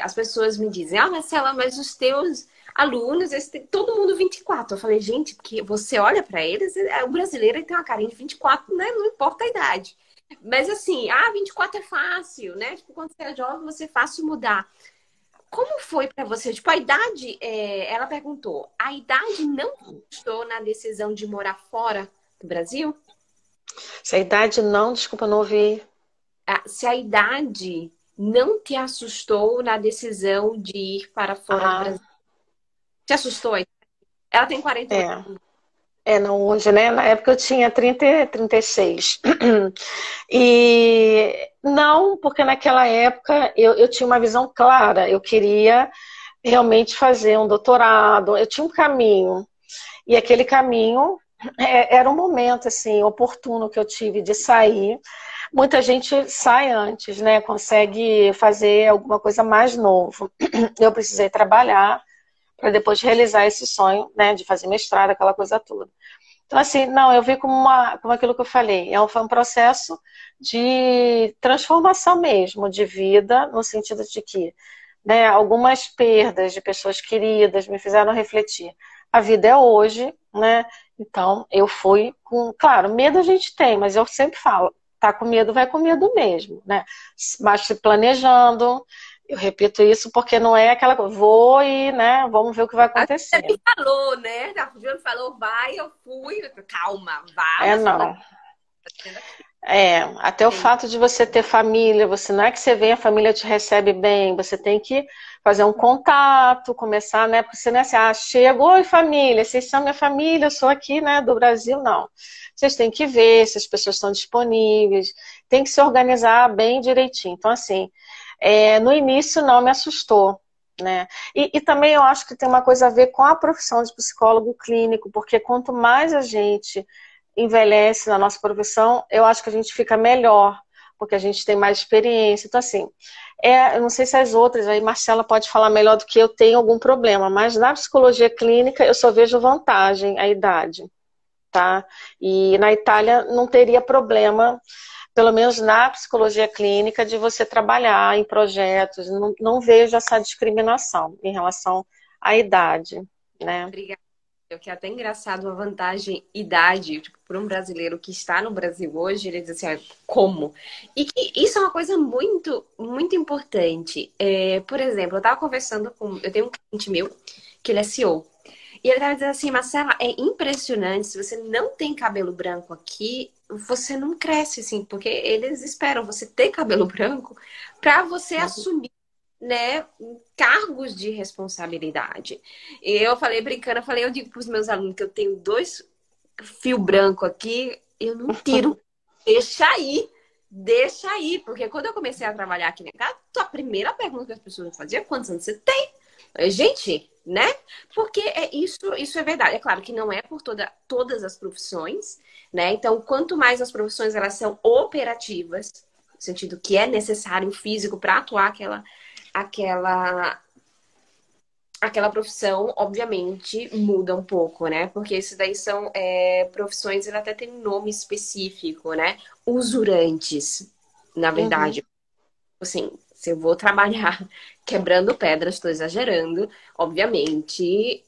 as pessoas me dizem, ah, Marcela, mas os teus alunos, todo mundo 24. Eu falei, gente, porque você olha pra eles, o brasileiro tem uma carinha de 24, né? Não importa a idade. Mas, assim, 24 é fácil, né? Tipo, quando você é jovem, você é fácil mudar. Como foi pra você? Tipo, a idade, ela perguntou, a idade não custou na decisão de morar fora do Brasil? Se a idade não, desculpa, não ouvi... Se a idade não te assustou na decisão de ir para fora do Brasil? Te assustou? Ela tem 40 anos. Não, hoje, né? Na época eu tinha 30, 36. E não, porque naquela época eu tinha uma visão clara. Eu queria realmente fazer um doutorado. Eu tinha um caminho. E aquele caminho era um momento, assim, oportuno que eu tive de sair. Muita gente sai antes, né? Consegue fazer alguma coisa mais novo. Eu precisei trabalhar para depois realizar esse sonho, né? De fazer mestrado, aquela coisa toda. Então, assim, não, eu vi como aquilo que eu falei. Foi um processo de transformação mesmo, de vida, no sentido de que, né, algumas perdas de pessoas queridas me fizeram refletir. A vida é hoje, né? Então, eu fui com... Claro, medo a gente tem, mas eu sempre falo, tá com medo, vai com medo mesmo, né? Mas se planejando, eu repito isso porque não é aquela coisa, vou e, né, vamos ver o que vai acontecer. A Júlia me falou, né? A Júlia falou, vai, eu fui, calma, vai. Não. É, até o fato de você ter família, você não é que você vem, a família te recebe bem, você tem que fazer um contato, começar, né? Porque você não é assim, ah, chego, oi família, vocês são minha família, eu sou aqui, né, do Brasil, não. Vocês têm que ver se as pessoas estão disponíveis, tem que se organizar bem direitinho. Então, assim, no início não me assustou, né? E também eu acho que tem uma coisa a ver com a profissão de psicólogo clínico, porque quanto mais a gente envelhece na nossa profissão, eu acho que a gente fica melhor, porque a gente tem mais experiência. Então, assim, eu não sei se as outras, aí Marcela pode falar melhor do que eu, tenho algum problema, mas na psicologia clínica eu só vejo vantagem à idade, tá? E na Itália não teria problema, pelo menos na psicologia clínica, de você trabalhar em projetos, não vejo essa discriminação em relação à idade, né? Obrigada. O que é até engraçado, a vantagem idade, tipo, para um brasileiro que está no Brasil hoje, ele diz assim, ah, como? E que isso é uma coisa muito, muito importante. Por exemplo, eu estava conversando com... Eu tenho um cliente meu, que ele é CEO. E ele estava dizendo assim, Marcela, é impressionante, se você não tem cabelo branco aqui, você não cresce, assim, porque eles esperam você ter cabelo branco para você assumir, né, cargos de responsabilidade. E eu falei brincando, eu digo para os meus alunos que eu tenho dois fios brancos aqui, eu não tiro. Deixa aí. Porque quando eu comecei a trabalhar aqui na casa, a primeira pergunta que as pessoas faziam é quantos anos você tem? Gente, né? Porque isso é verdade. É claro que não é por todas as profissões, né? Então, quanto mais as profissões elas são operativas, no sentido que é necessário o físico para atuar aquela profissão, obviamente, muda um pouco, né? Porque isso daí são profissões, ela até tem um nome específico, né? Usurantes, na verdade. Assim, se eu vou trabalhar quebrando pedras, estou exagerando, obviamente,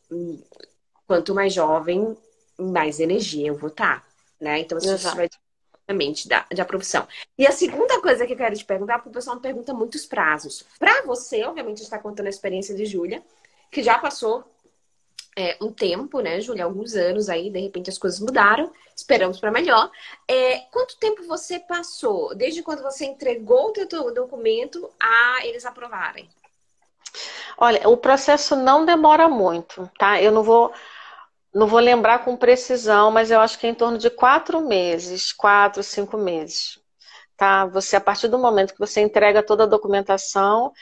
quanto mais jovem, mais energia eu vou estar, né? Então, isso vai da profissão. E a segunda coisa que eu quero te perguntar, porque o pessoal me pergunta muitos prazos. Para você, obviamente, está contando a experiência de Júlia, que já passou um tempo, né, Júlia? Alguns anos aí, de repente as coisas mudaram, esperamos para melhor. Quanto tempo você passou, desde quando você entregou o teu documento a eles aprovarem? Olha, o processo não demora muito, tá? Eu não vou lembrar com precisão, mas eu acho que é em torno de 4 meses, 4, 5 meses, tá? Você, a partir do momento que você entrega toda a documentação,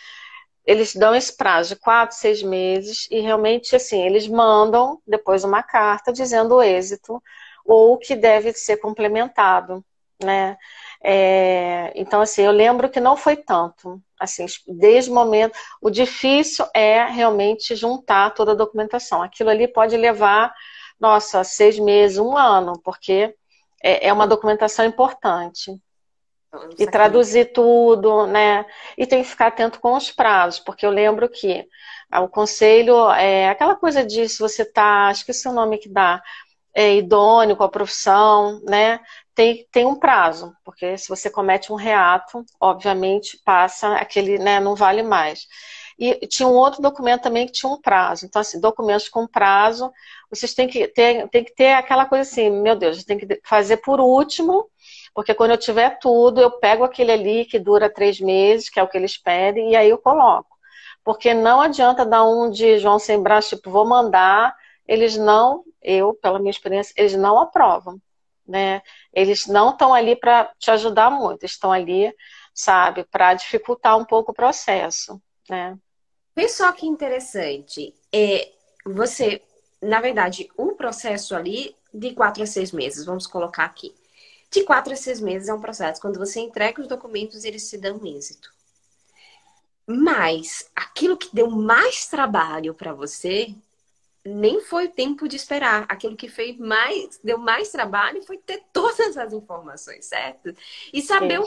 eles dão esse prazo de 4, 6 meses e realmente, assim, eles mandam depois uma carta dizendo o êxito ou o que deve ser complementado, né? Então, assim, eu lembro que não foi tanto, assim, desde o momento, o difícil é realmente juntar toda a documentação, aquilo ali pode levar, nossa, 6 meses, 1 ano, porque é uma documentação importante, e traduzir tudo, né, e tem que ficar atento com os prazos, porque eu lembro que o conselho, aquela coisa de se você tá, esqueci o nome que dá, idôneo com a profissão, né, tem um prazo, porque se você comete um reato, obviamente passa aquele, né, não vale mais. E tinha um outro documento também que tinha um prazo. Então, assim, documentos com prazo, vocês têm que ter aquela coisa assim, meu Deus, tem que fazer por último, porque quando eu tiver tudo, eu pego aquele ali que dura 3 meses, que é o que eles pedem, e aí eu coloco. Porque não adianta dar um de João sem braço, tipo, vou mandar, eles não, eu, pela minha experiência, eles não aprovam. Né? Eles não estão ali para te ajudar muito, estão ali, sabe, para dificultar um pouco o processo, né? Vê só que interessante. Você, na verdade, um processo ali de 4 a 6 meses, vamos colocar aqui. De 4 a 6 meses é um processo. Quando você entrega os documentos, eles se dão êxito. Mas aquilo que deu mais trabalho para você nem foi tempo de esperar. Aquilo que deu mais trabalho foi ter todas as informações, certo? E saber o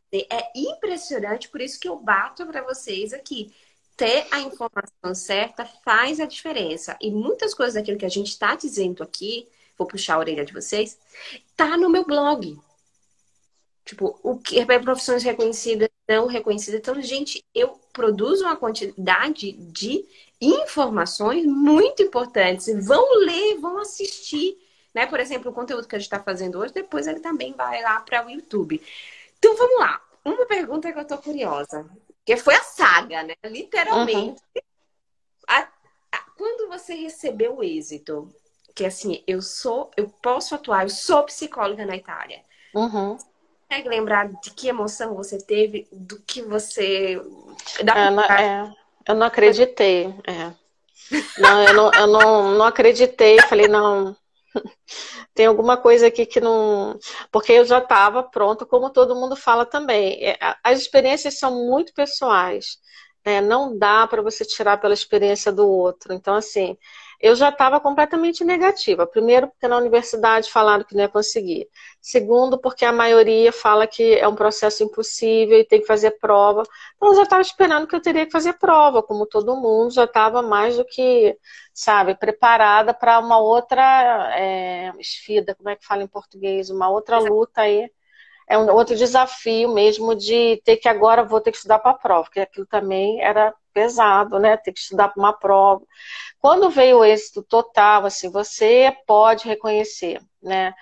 que é impressionante, por isso que eu bato para vocês aqui. Ter a informação certa faz a diferença. E muitas coisas daquilo que a gente está dizendo aqui, vou puxar a orelha de vocês, tá no meu blog. Tipo, o que é profissões reconhecidas, não reconhecidas. Então, gente, eu produzo uma quantidade de informações muito importantes. Vão ler, vão assistir. né? Por exemplo, o conteúdo que a gente está fazendo hoje, depois ele também vai lá para o YouTube. Então, vamos lá. Uma pergunta que eu tô curiosa, que foi a saga, né? Literalmente. Uhum. Quando você recebeu o êxito, que assim, eu posso atuar, eu sou psicóloga na Itália. Uhum. Você consegue lembrar de que emoção você teve, do que você... Eu não acreditei, é. Não acreditei, falei, não... Tem alguma coisa aqui que não... Porque eu já estava pronta, como todo mundo fala também. As experiências são muito pessoais, né? Não dá para você tirar pela experiência do outro. Então, assim, eu já estava completamente negativa. Primeiro, porque na universidade falaram que não ia conseguir. Segundo, porque a maioria fala que é um processo impossível e tem que fazer prova. Então, eu já estava esperando que eu teria que fazer prova, como todo mundo. Já estava mais do que, sabe, preparada para uma outra esfida, como é que fala em português? Uma outra luta aí. É um outro desafio mesmo de ter que agora vou ter que estudar para a prova, porque aquilo também era pesado, né? Ter que estudar para uma prova. Quando veio o êxito total, assim, você pode reconhecer, né?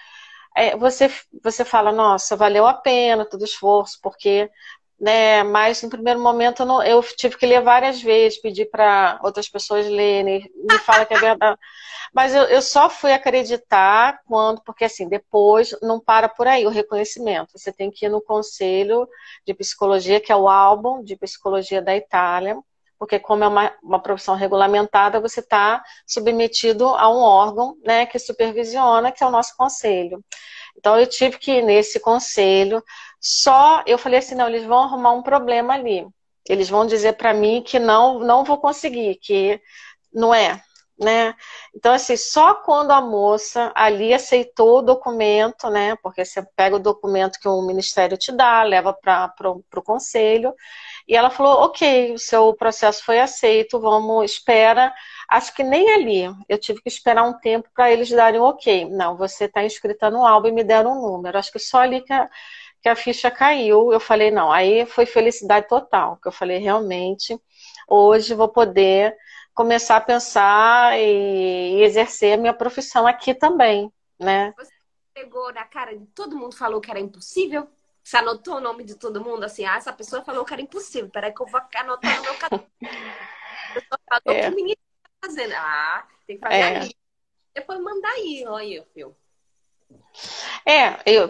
Você fala, nossa, valeu a pena todo o esforço, porque, né? Mas no primeiro momento eu tive que ler várias vezes, pedir para outras pessoas lerem, me fala que é verdade. Mas eu só fui acreditar quando, porque assim, depois não para por aí o reconhecimento. Você tem que ir no Conselho de Psicologia, que é o Albo de Psicologia da Itália, porque como é uma profissão regulamentada, você está submetido a um órgão, né, que supervisiona, que é o nosso conselho. Então eu tive que ir nesse conselho, só eu falei assim, não, eles vão arrumar um problema ali. Eles vão dizer para mim que não vou conseguir, que não é. Né? Então, assim, só quando a moça ali aceitou o documento, né? Porque você pega o documento que o Ministério te dá, leva para o Conselho, e ela falou, ok, o seu processo foi aceito, vamos, espera. Acho que nem ali, eu tive que esperar um tempo para eles darem um ok. Não, você está inscrita no Albo e me deram um número. Acho que só ali que a ficha caiu, eu falei, não, aí foi felicidade total, que eu falei, realmente, hoje vou poder... começar a pensar e exercer a minha profissão aqui também, né? Você pegou na cara de todo mundo, falou que era impossível? Você anotou o nome de todo mundo? Assim, ah, essa pessoa falou que era impossível, peraí que eu vou anotar no meu caderno. A pessoa falou que o menino tá fazendo. Ah, tem que fazer ali. Depois manda aí, olha filho.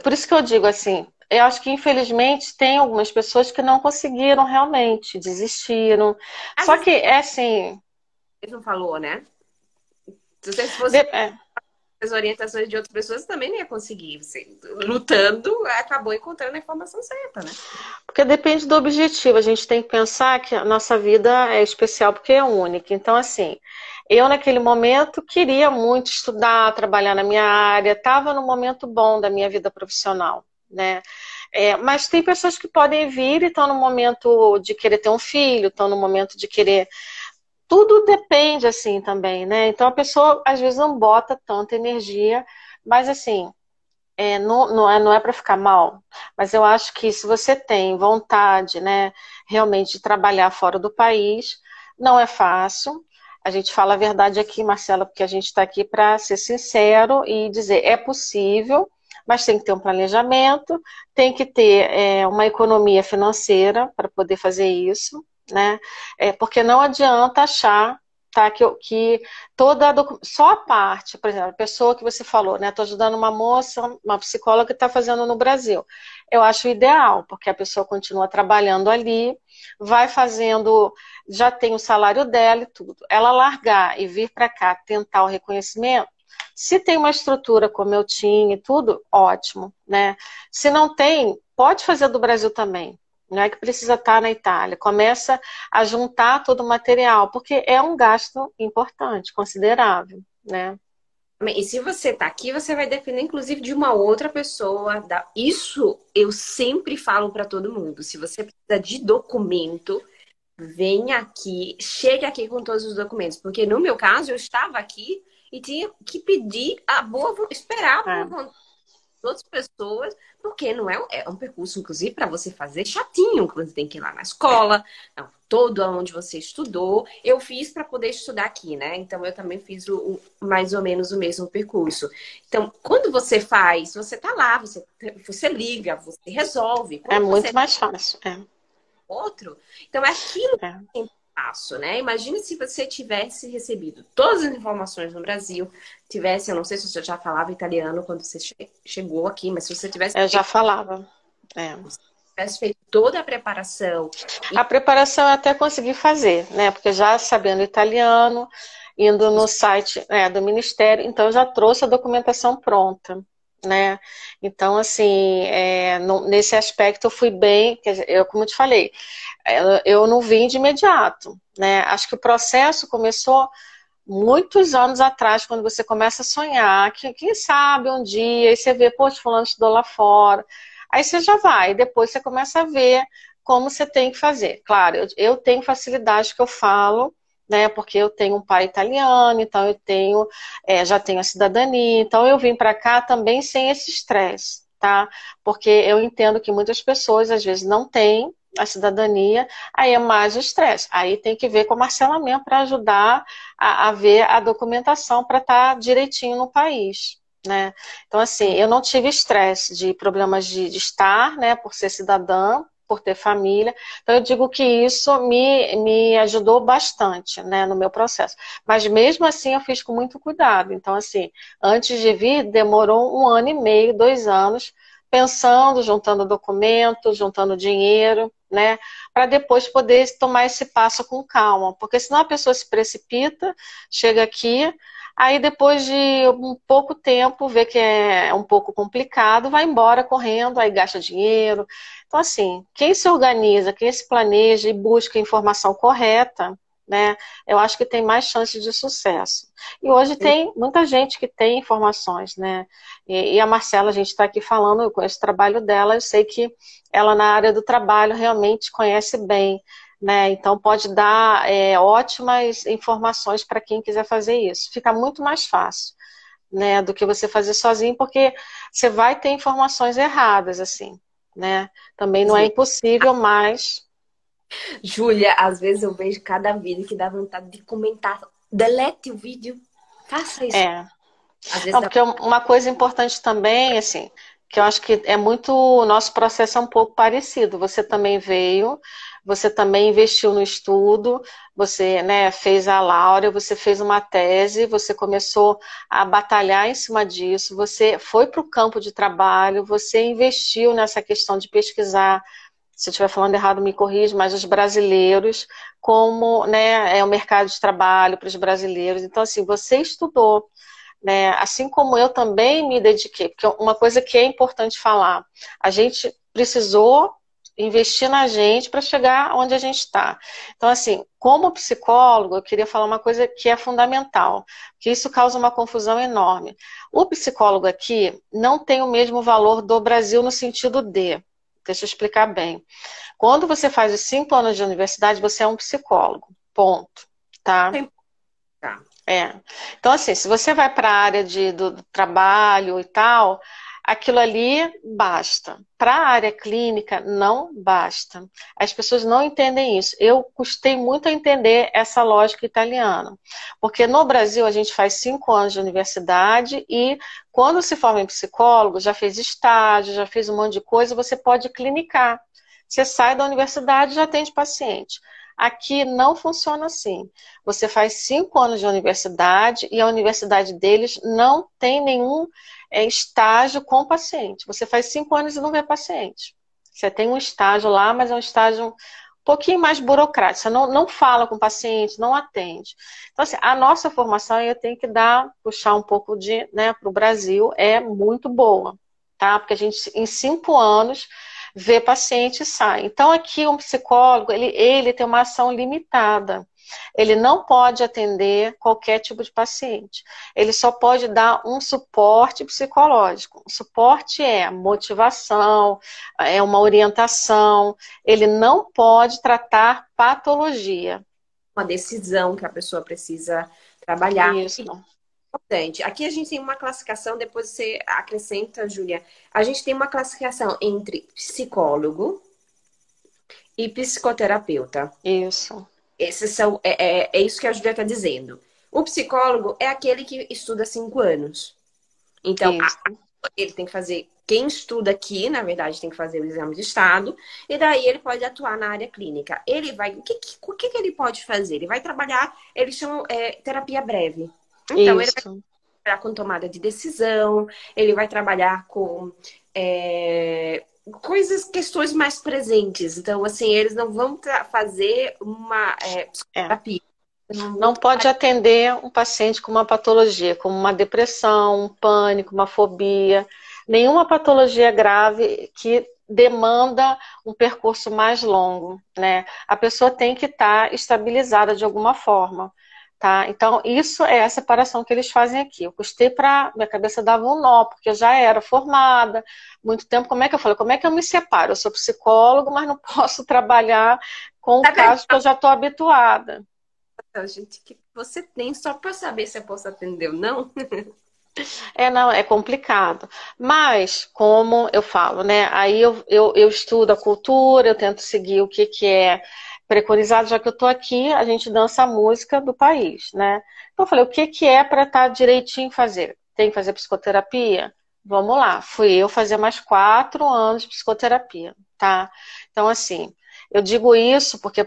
Por isso que eu digo assim, eu acho que infelizmente tem algumas pessoas que não conseguiram realmente, desistiram. Só que é assim... Ele não falou, né? Se você fosse as orientações de outras pessoas, você também não ia conseguir. Você, lutando, acabou encontrando a informação certa, né? Porque depende do objetivo. A gente tem que pensar que a nossa vida é especial porque é única. Então, assim, eu naquele momento queria muito estudar, trabalhar na minha área. Estava num momento bom da minha vida profissional, né? Mas tem pessoas que podem vir e estão no momento de querer ter um filho, estão no momento de querer... Tudo depende, assim, também, né? Então, a pessoa, às vezes, não bota tanta energia, mas, assim, não é para ficar mal. Mas eu acho que se você tem vontade, né, realmente, de trabalhar fora do país, não é fácil. A gente fala a verdade aqui, Marcela, porque a gente está aqui para ser sincero e dizer, é possível, mas tem que ter um planejamento, tem que ter uma economia financeira para poder fazer isso. Né? Porque não adianta achar, tá, que toda só a parte, por exemplo, a pessoa que você falou, né? Estou ajudando uma moça, uma psicóloga que está fazendo no Brasil. Eu acho ideal, porque a pessoa continua trabalhando ali, vai fazendo, já tem o salário dela e tudo. Ela largar e vir para cá tentar o reconhecimento, se tem uma estrutura como eu tinha e tudo, ótimo, né? Se não tem, pode fazer do Brasil também. Não é que precisa estar na Itália. Começa a juntar todo o material, porque é um gasto importante, considerável, né? E se você está aqui, você vai depender, inclusive, de uma outra pessoa. Isso eu sempre falo para todo mundo. Se você precisa de documento, vem aqui, chegue aqui com todos os documentos. Porque, no meu caso, eu estava aqui e tinha que pedir a boa... Esperar a boa vontade outras pessoas, porque não é um percurso, inclusive, para você fazer chatinho, que você tem que ir lá na escola, não, todo onde você estudou. Eu fiz para poder estudar aqui, né? Então, eu também fiz mais ou menos o mesmo percurso. Então, quando você faz, você tá lá, você liga, você resolve. Quando é muito mais fácil, é. Outro. Então, é aquilo que tem passo, né? Imagina se você tivesse recebido todas as informações no Brasil, tivesse, eu não sei se você já falava italiano quando você chegou aqui, mas se você tivesse... Eu já falava, é. Se você tivesse feito toda a preparação... A preparação eu até consegui fazer, né? Porque já sabendo italiano, indo no site do Ministério, então eu já trouxe a documentação pronta, né? Então, assim, nesse aspecto eu fui bem, como eu te falei, eu não vim de imediato, né? Acho que o processo começou muitos anos atrás, quando você começa a sonhar, que quem sabe um dia, aí você vê, poxa, fulano estudou lá fora, aí você já vai, depois você começa a ver como você tem que fazer. Claro, eu tenho facilidade que eu falo, né, porque eu tenho um pai italiano, então eu tenho, já tenho a cidadania, então eu vim para cá também sem esse estresse, tá? Porque eu entendo que muitas pessoas às vezes não têm a cidadania, aí é mais o estresse. Aí tem que ver com a Marcela mesmo para ajudar a ver a documentação para estar direitinho no país, né? Então, assim, eu não tive estresse de problemas de estar, né, por ser cidadã, por ter família. Então, eu digo que isso me ajudou bastante, né, no meu processo. Mas, mesmo assim, eu fiz com muito cuidado. Então, assim, antes de vir, demorou 1 ano e meio, 2 anos, pensando, juntando documentos, juntando dinheiro, né, para depois poder tomar esse passo com calma. Porque senão a pessoa se precipita, chega aqui, aí depois de um pouco tempo, vê que é um pouco complicado, vai embora correndo, aí gasta dinheiro. Então, assim, quem se organiza, quem se planeja e busca a informação correta, né, eu acho que tem mais chances de sucesso. E hoje tem muita gente que tem informações, né, e a Marcela, a gente está aqui falando, eu conheço o trabalho dela, eu sei que ela na área do trabalho realmente conhece bem, né, então pode dar ótimas informações para quem quiser fazer isso. Fica muito mais fácil, né, do que você fazer sozinho, porque você vai ter informações erradas, assim, né? Também não é impossível, mas... Júlia, às vezes eu vejo cada vídeo que dá vontade de comentar. Delete o vídeo, faça isso. Às vezes não, porque uma coisa importante também, assim, que eu acho que é muito... O nosso processo é um pouco parecido. Você também veio, você também investiu no estudo, você, né, fez a laurea, você fez uma tese, você começou a batalhar em cima disso, você foi para o campo de trabalho, você investiu nessa questão de pesquisar, se eu estiver falando errado me corrija, mas os brasileiros, como, né, é o mercado de trabalho para os brasileiros. Então, assim, você estudou, né, assim como eu também me dediquei, porque uma coisa que é importante falar, a gente precisou investir na gente para chegar onde a gente está. Então, assim, como psicólogo, eu queria falar uma coisa que é fundamental, que isso causa uma confusão enorme. O psicólogo aqui não tem o mesmo valor do Brasil no sentido de... Deixa eu explicar bem. Quando você faz os 5 anos de universidade, você é um psicólogo. Ponto. Tá? Então, assim, se você vai para a área do trabalho e tal... Aquilo ali basta. Para a área clínica, não basta. As pessoas não entendem isso. Eu custei muito a entender essa lógica italiana. Porque no Brasil, a gente faz 5 anos de universidade e quando se forma em psicólogo, já fez estágio, já fez um monte de coisa, você pode clinicar. Você sai da universidade e já atende paciente. Aqui não funciona assim. Você faz 5 anos de universidade e a universidade deles não tem nenhum... É estágio com paciente. Você faz 5 anos e não vê paciente. Você tem um estágio lá, mas é um estágio um pouquinho mais burocrático. Você não fala com o paciente, não atende. Então, assim, a nossa formação, eu tenho que puxar um pouco de, né, para o Brasil, é muito boa, tá? Porque a gente, em 5 anos, vê paciente e sai. Então, aqui, um psicólogo, ele tem uma ação limitada. Ele não pode atender qualquer tipo de paciente. Ele só pode dar um suporte psicológico. O suporte é motivação, é uma orientação. Ele não pode tratar patologia. Uma decisão que a pessoa precisa trabalhar. Isso. importante. Aqui a gente tem uma classificação, depois você acrescenta, Júlia. A gente tem uma classificação entre psicólogo e psicoterapeuta. Isso. Esses são, é isso que a Júlia está dizendo. O psicólogo é aquele que estuda 5 anos. Então, ele tem que fazer... Quem estuda aqui, na verdade, tem que fazer o exame de estado. E daí ele pode atuar na área clínica. Ele vai... O que ele pode fazer? Ele vai trabalhar... Eles chamam terapia breve. Então, ele vai trabalhar com tomada de decisão. Ele vai trabalhar com... questões mais presentes. Então, assim, eles não vão fazer uma psicoterapia. Não pode atender um paciente com uma patologia, como uma depressão, um pânico, uma fobia. Nenhuma patologia grave que demanda um percurso mais longo, né? A pessoa tem que estar estabilizada de alguma forma, tá? Então, isso é a separação que eles fazem aqui. Eu custei para... Minha cabeça dava um nó, porque eu já era formada muito tempo. Como é que eu falei? Como é que eu me separo? Eu sou psicólogo, mas não posso trabalhar com um caso que eu já estou habituada. Gente, que você tem só para saber se eu posso atender ou não? Não, é complicado. Mas, como eu falo, né? Aí eu estudo a cultura, eu tento seguir o que é preconizado, já que eu tô aqui, a gente dança a música do país, né? Então eu falei, o que é para estar direitinho fazer? Tem que fazer psicoterapia? Vamos lá. Fui eu fazer mais 4 anos de psicoterapia, tá? Então, assim, eu digo isso porque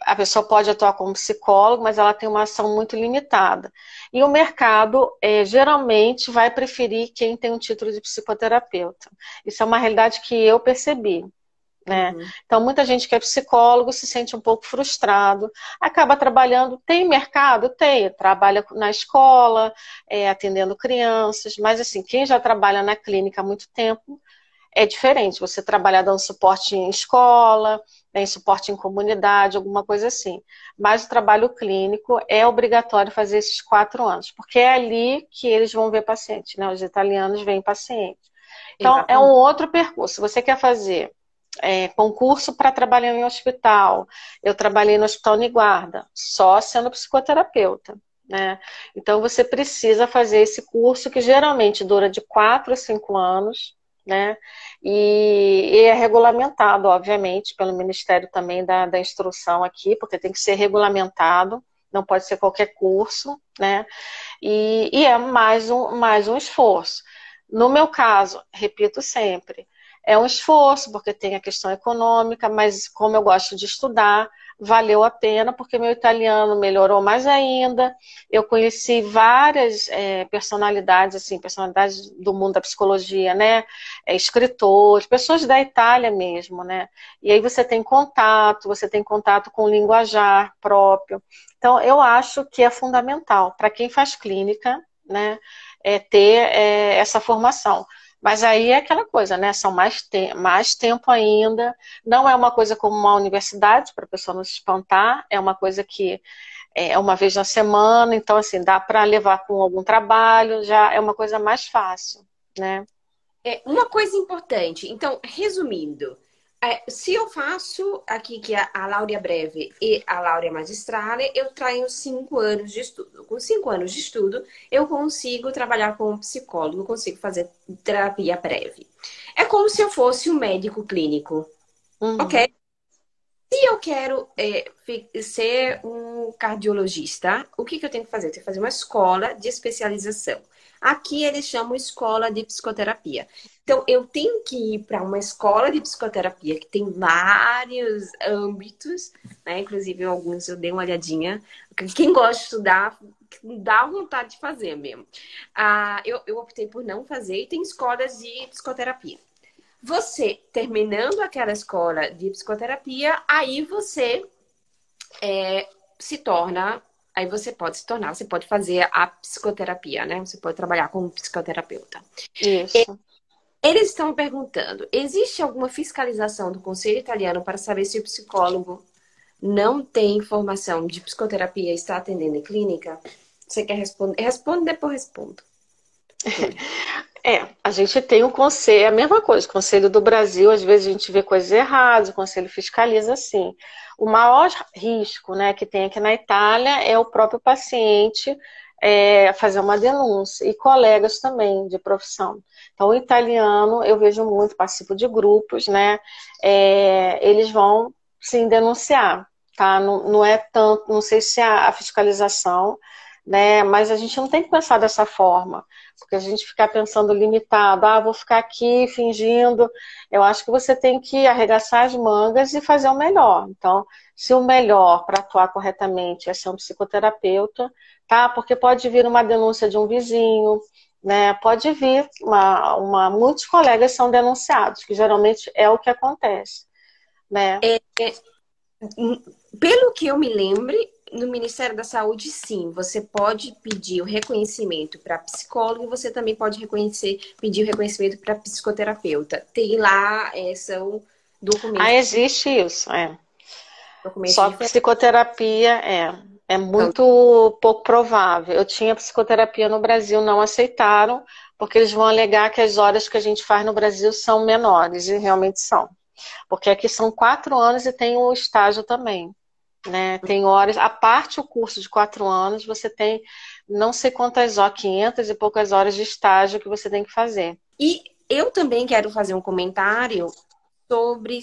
a pessoa pode atuar como psicólogo, mas ela tem uma ação muito limitada. E o mercado geralmente vai preferir quem tem um título de psicoterapeuta. Isso é uma realidade que eu percebi, né? Uhum. Então, muita gente que é psicólogo se sente um pouco frustrado, acaba trabalhando, tem mercado? Tem. Trabalha na escola, atendendo crianças, mas assim, quem já trabalha na clínica há muito tempo, é diferente. Você trabalhar dando suporte em escola, né, em suporte em comunidade, alguma coisa assim. Mas o trabalho clínico é obrigatório fazer esses 4 anos, porque é ali que eles vão ver paciente, né? Os italianos veem paciente. Então, exatamente. É um outro percurso. Se você quer fazer concurso para trabalhar em hospital, eu trabalhei no Hospital Niguarda, só sendo psicoterapeuta, né? Então, você precisa fazer esse curso que geralmente dura de 4 a 5 anos, né? E é regulamentado, obviamente, pelo Ministério também da Instrução aqui, porque tem que ser regulamentado, não pode ser qualquer curso, né? E é mais um esforço. No meu caso, repito sempre, é um esforço porque tem a questão econômica, mas como eu gosto de estudar, valeu a pena porque meu italiano melhorou mais ainda. Eu conheci várias personalidades, assim, personalidades do mundo da psicologia, né? Escritores, pessoas da Itália mesmo, né? E aí você tem contato com o linguajar próprio. Então, eu acho que é fundamental para quem faz clínica, né? Ter essa formação. Mas aí é aquela coisa, né? São mais tempo ainda. Não é uma coisa como uma universidade, para a pessoa não se espantar. É uma coisa que é uma vez na semana. Então, assim, dá para levar com algum trabalho. Já é uma coisa mais fácil, né? Uma coisa importante. Então, resumindo. Se eu faço aqui que a laurea breve e a laurea magistrale, eu traio 5 anos de estudo. Com 5 anos de estudo, eu consigo trabalhar como psicólogo, consigo fazer terapia breve. É como se eu fosse um médico clínico, ok? Se eu quero ser um cardiologista, o que eu tenho que fazer? Eu tenho que fazer uma escola de especialização. Aqui eles chamam escola de psicoterapia. Então, eu tenho que ir para uma escola de psicoterapia que tem vários âmbitos, né? Inclusive, alguns eu dei uma olhadinha. Quem gosta de estudar, dá vontade de fazer mesmo. Eu optei por não fazer e tem escolas de psicoterapia. Você, terminando aquela escola de psicoterapia, aí você se torna... Aí você pode se tornar, você pode fazer a psicoterapia, né? Você pode trabalhar como psicoterapeuta. Isso. Eles estão perguntando, existe alguma fiscalização do Conselho Italiano para saber se o psicólogo não tem formação de psicoterapia e está atendendo em clínica? Você quer responder? Responde, depois respondo. A gente tem um conselho, é a mesma coisa, o Conselho do Brasil, às vezes a gente vê coisas erradas, o Conselho fiscaliza, sim. O maior risco, né, que tem aqui na Itália é o próprio paciente fazer uma denúncia, e colegas também de profissão. Então, o italiano, eu vejo muito, participo de grupos, né? Eles vão, sim, denunciar, tá? Não é tanto, não sei se é a fiscalização, né? Mas a gente não tem que pensar dessa forma, porque a gente ficar pensando limitado, ah, vou ficar aqui fingindo. Eu acho que você tem que arregaçar as mangas e fazer o melhor. Então, se o melhor para atuar corretamente é ser um psicoterapeuta, tá? Porque pode vir uma denúncia de um vizinho, né? Pode vir muitos colegas são denunciados, que geralmente é o que acontece, né? Pelo que eu me lembro, no Ministério da Saúde, sim, você pode pedir o reconhecimento para psicólogo e você também pode pedir o reconhecimento para psicoterapeuta. Tem lá, são documentos. Ah, existe isso, é. Só que psicoterapia é muito pouco provável. Eu tinha psicoterapia no Brasil, não aceitaram, porque eles vão alegar que as horas que a gente faz no Brasil são menores, e realmente são. Porque aqui são 4 anos e tem o estágio também. Né? Tem horas, a parte o curso de 4 anos, você tem não sei quantas horas, 500 e poucas horas de estágio que você tem que fazer. E eu também quero fazer um comentário sobre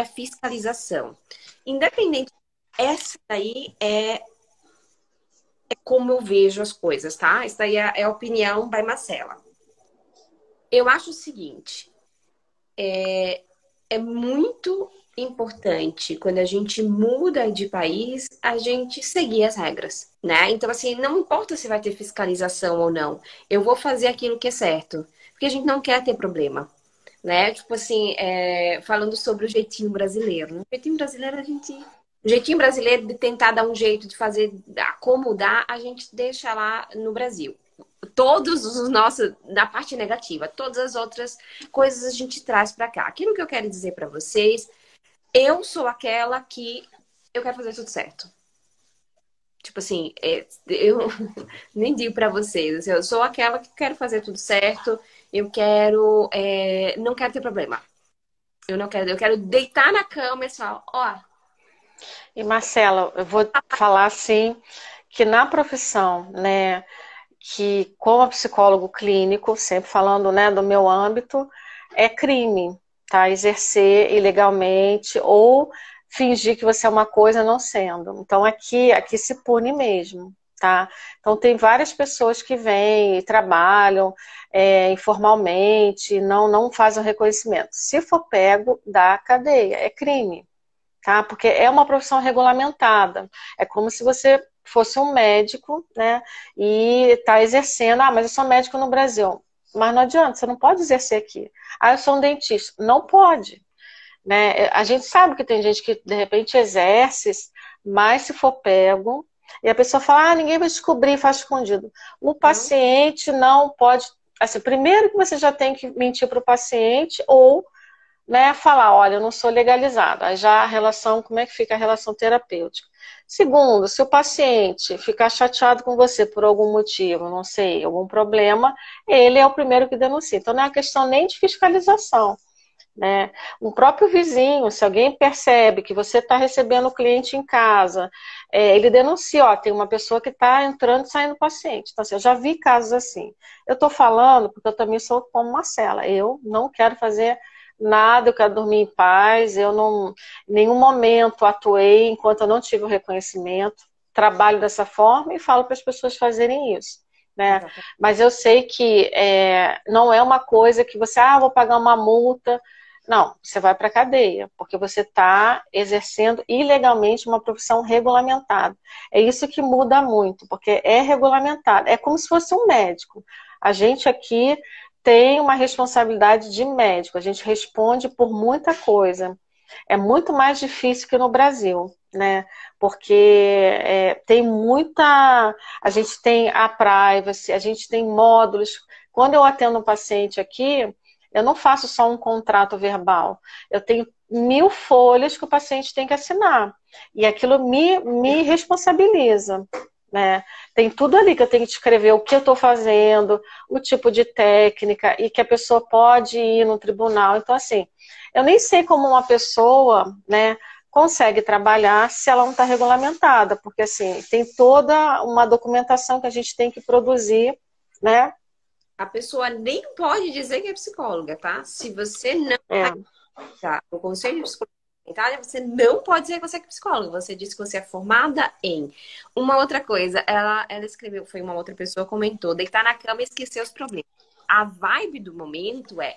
a fiscalização. Independente, essa daí é como eu vejo as coisas, tá? Essa daí é a opinião da Marcela. Eu acho o seguinte, é muito importante, quando a gente muda de país, a gente seguir as regras, né? Então, assim, não importa se vai ter fiscalização ou não, eu vou fazer aquilo que é certo, porque a gente não quer ter problema, né? Tipo assim, falando sobre o jeitinho brasileiro, né? O jeitinho brasileiro o jeitinho brasileiro de tentar dar um jeito de fazer, acomodar, a gente deixa lá no Brasil. Todos os nossos, da parte negativa, todas as outras coisas a gente traz pra cá. Aquilo que eu quero dizer pra vocês, eu sou aquela que eu quero fazer tudo certo. Tipo assim, eu nem digo pra vocês, assim, eu sou aquela que quero fazer tudo certo, eu quero, não quero ter problema. Eu quero deitar na cama e falar, ó. E Marcela, eu vou falar assim, que na profissão, né, que como psicólogo clínico, sempre falando, né, do meu âmbito, é crime. Tá? Exercer ilegalmente ou fingir que você é uma coisa não sendo. Então, aqui se pune mesmo, tá? Então, tem várias pessoas que vêm e trabalham informalmente, não fazem o reconhecimento. Se for pego, dá cadeia, é crime, tá? Porque é uma profissão regulamentada. É como se você fosse um médico, né? E tá exercendo, ah, mas eu sou médico no Brasil. Mas não adianta, você não pode exercer aqui. Ah, eu sou um dentista. Não pode. Né? A gente sabe que tem gente que, de repente, exerce, mas se for pego, e a pessoa fala, ah, ninguém vai descobrir, faz escondido. O paciente não pode... Assim, primeiro que você já tem que mentir para o paciente ou, né, falar, olha, eu não sou legalizado. Aí já a relação, como é que fica a relação terapêutica? Segundo, se o paciente ficar chateado com você por algum motivo, não sei, algum problema, ele é o primeiro que denuncia. Então, não é uma questão nem de fiscalização, né? O próprio vizinho, se alguém percebe que você está recebendo o cliente em casa, ele denuncia, ó, tem uma pessoa que está entrando e saindo paciente. Então, assim, eu já vi casos assim. Eu estou falando porque eu também sou como Marcela. Eu não quero fazer... nada, eu quero dormir em paz, eu não, em nenhum momento atuei enquanto eu não tive o reconhecimento, trabalho dessa forma e falo para as pessoas fazerem isso, né? Uhum. Mas eu sei que não é uma coisa que você, ah, vou pagar uma multa, não, você vai para cadeia, porque você está exercendo ilegalmente uma profissão regulamentada. É isso que muda muito, porque é regulamentado, é como se fosse um médico. A gente aqui tem uma responsabilidade de médico, a gente responde por muita coisa. É muito mais difícil que no Brasil, né? Porque tem muita... A gente tem a privacy, a gente tem módulos. Quando eu atendo um paciente aqui, eu não faço só um contrato verbal. Eu tenho 1000 folhas que o paciente tem que assinar. E aquilo me responsabiliza. Né? Tem tudo ali que eu tenho que escrever o que eu estou fazendo, o tipo de técnica e que a pessoa pode ir no tribunal. Então, assim, eu nem sei como uma pessoa, né, consegue trabalhar se ela não está regulamentada, porque assim, tem toda uma documentação que a gente tem que produzir, né? A pessoa nem pode dizer que é psicóloga, tá? Se você não... Tá, o Conselho de Psicologia da Itália, você não pode dizer que você é psicóloga. Você diz que você é formada em... Uma outra coisa, ela escreveu, foi uma outra pessoa que comentou, deitar na cama e esquecer os problemas. A vibe do momento é,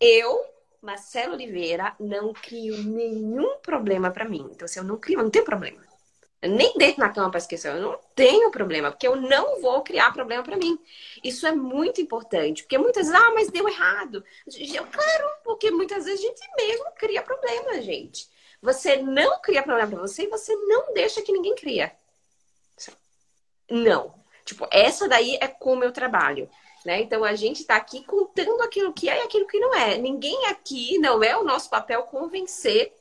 eu, Marcela Oliveira, não crio nenhum problema pra mim. Então, se eu não crio, eu não tenho problema. Eu nem deito na cama para esquecer, eu não tenho problema, porque eu não vou criar problema para mim. Isso é muito importante, porque muitas vezes, mas deu errado. Claro, porque muitas vezes a gente mesmo cria problema, gente. Você não cria problema para você e você não deixa que ninguém cria. Não. Tipo, essa daí é como eu trabalho, né? Então a gente tá aqui contando aquilo que é e aquilo que não é. Ninguém aqui, não é o nosso papel convencer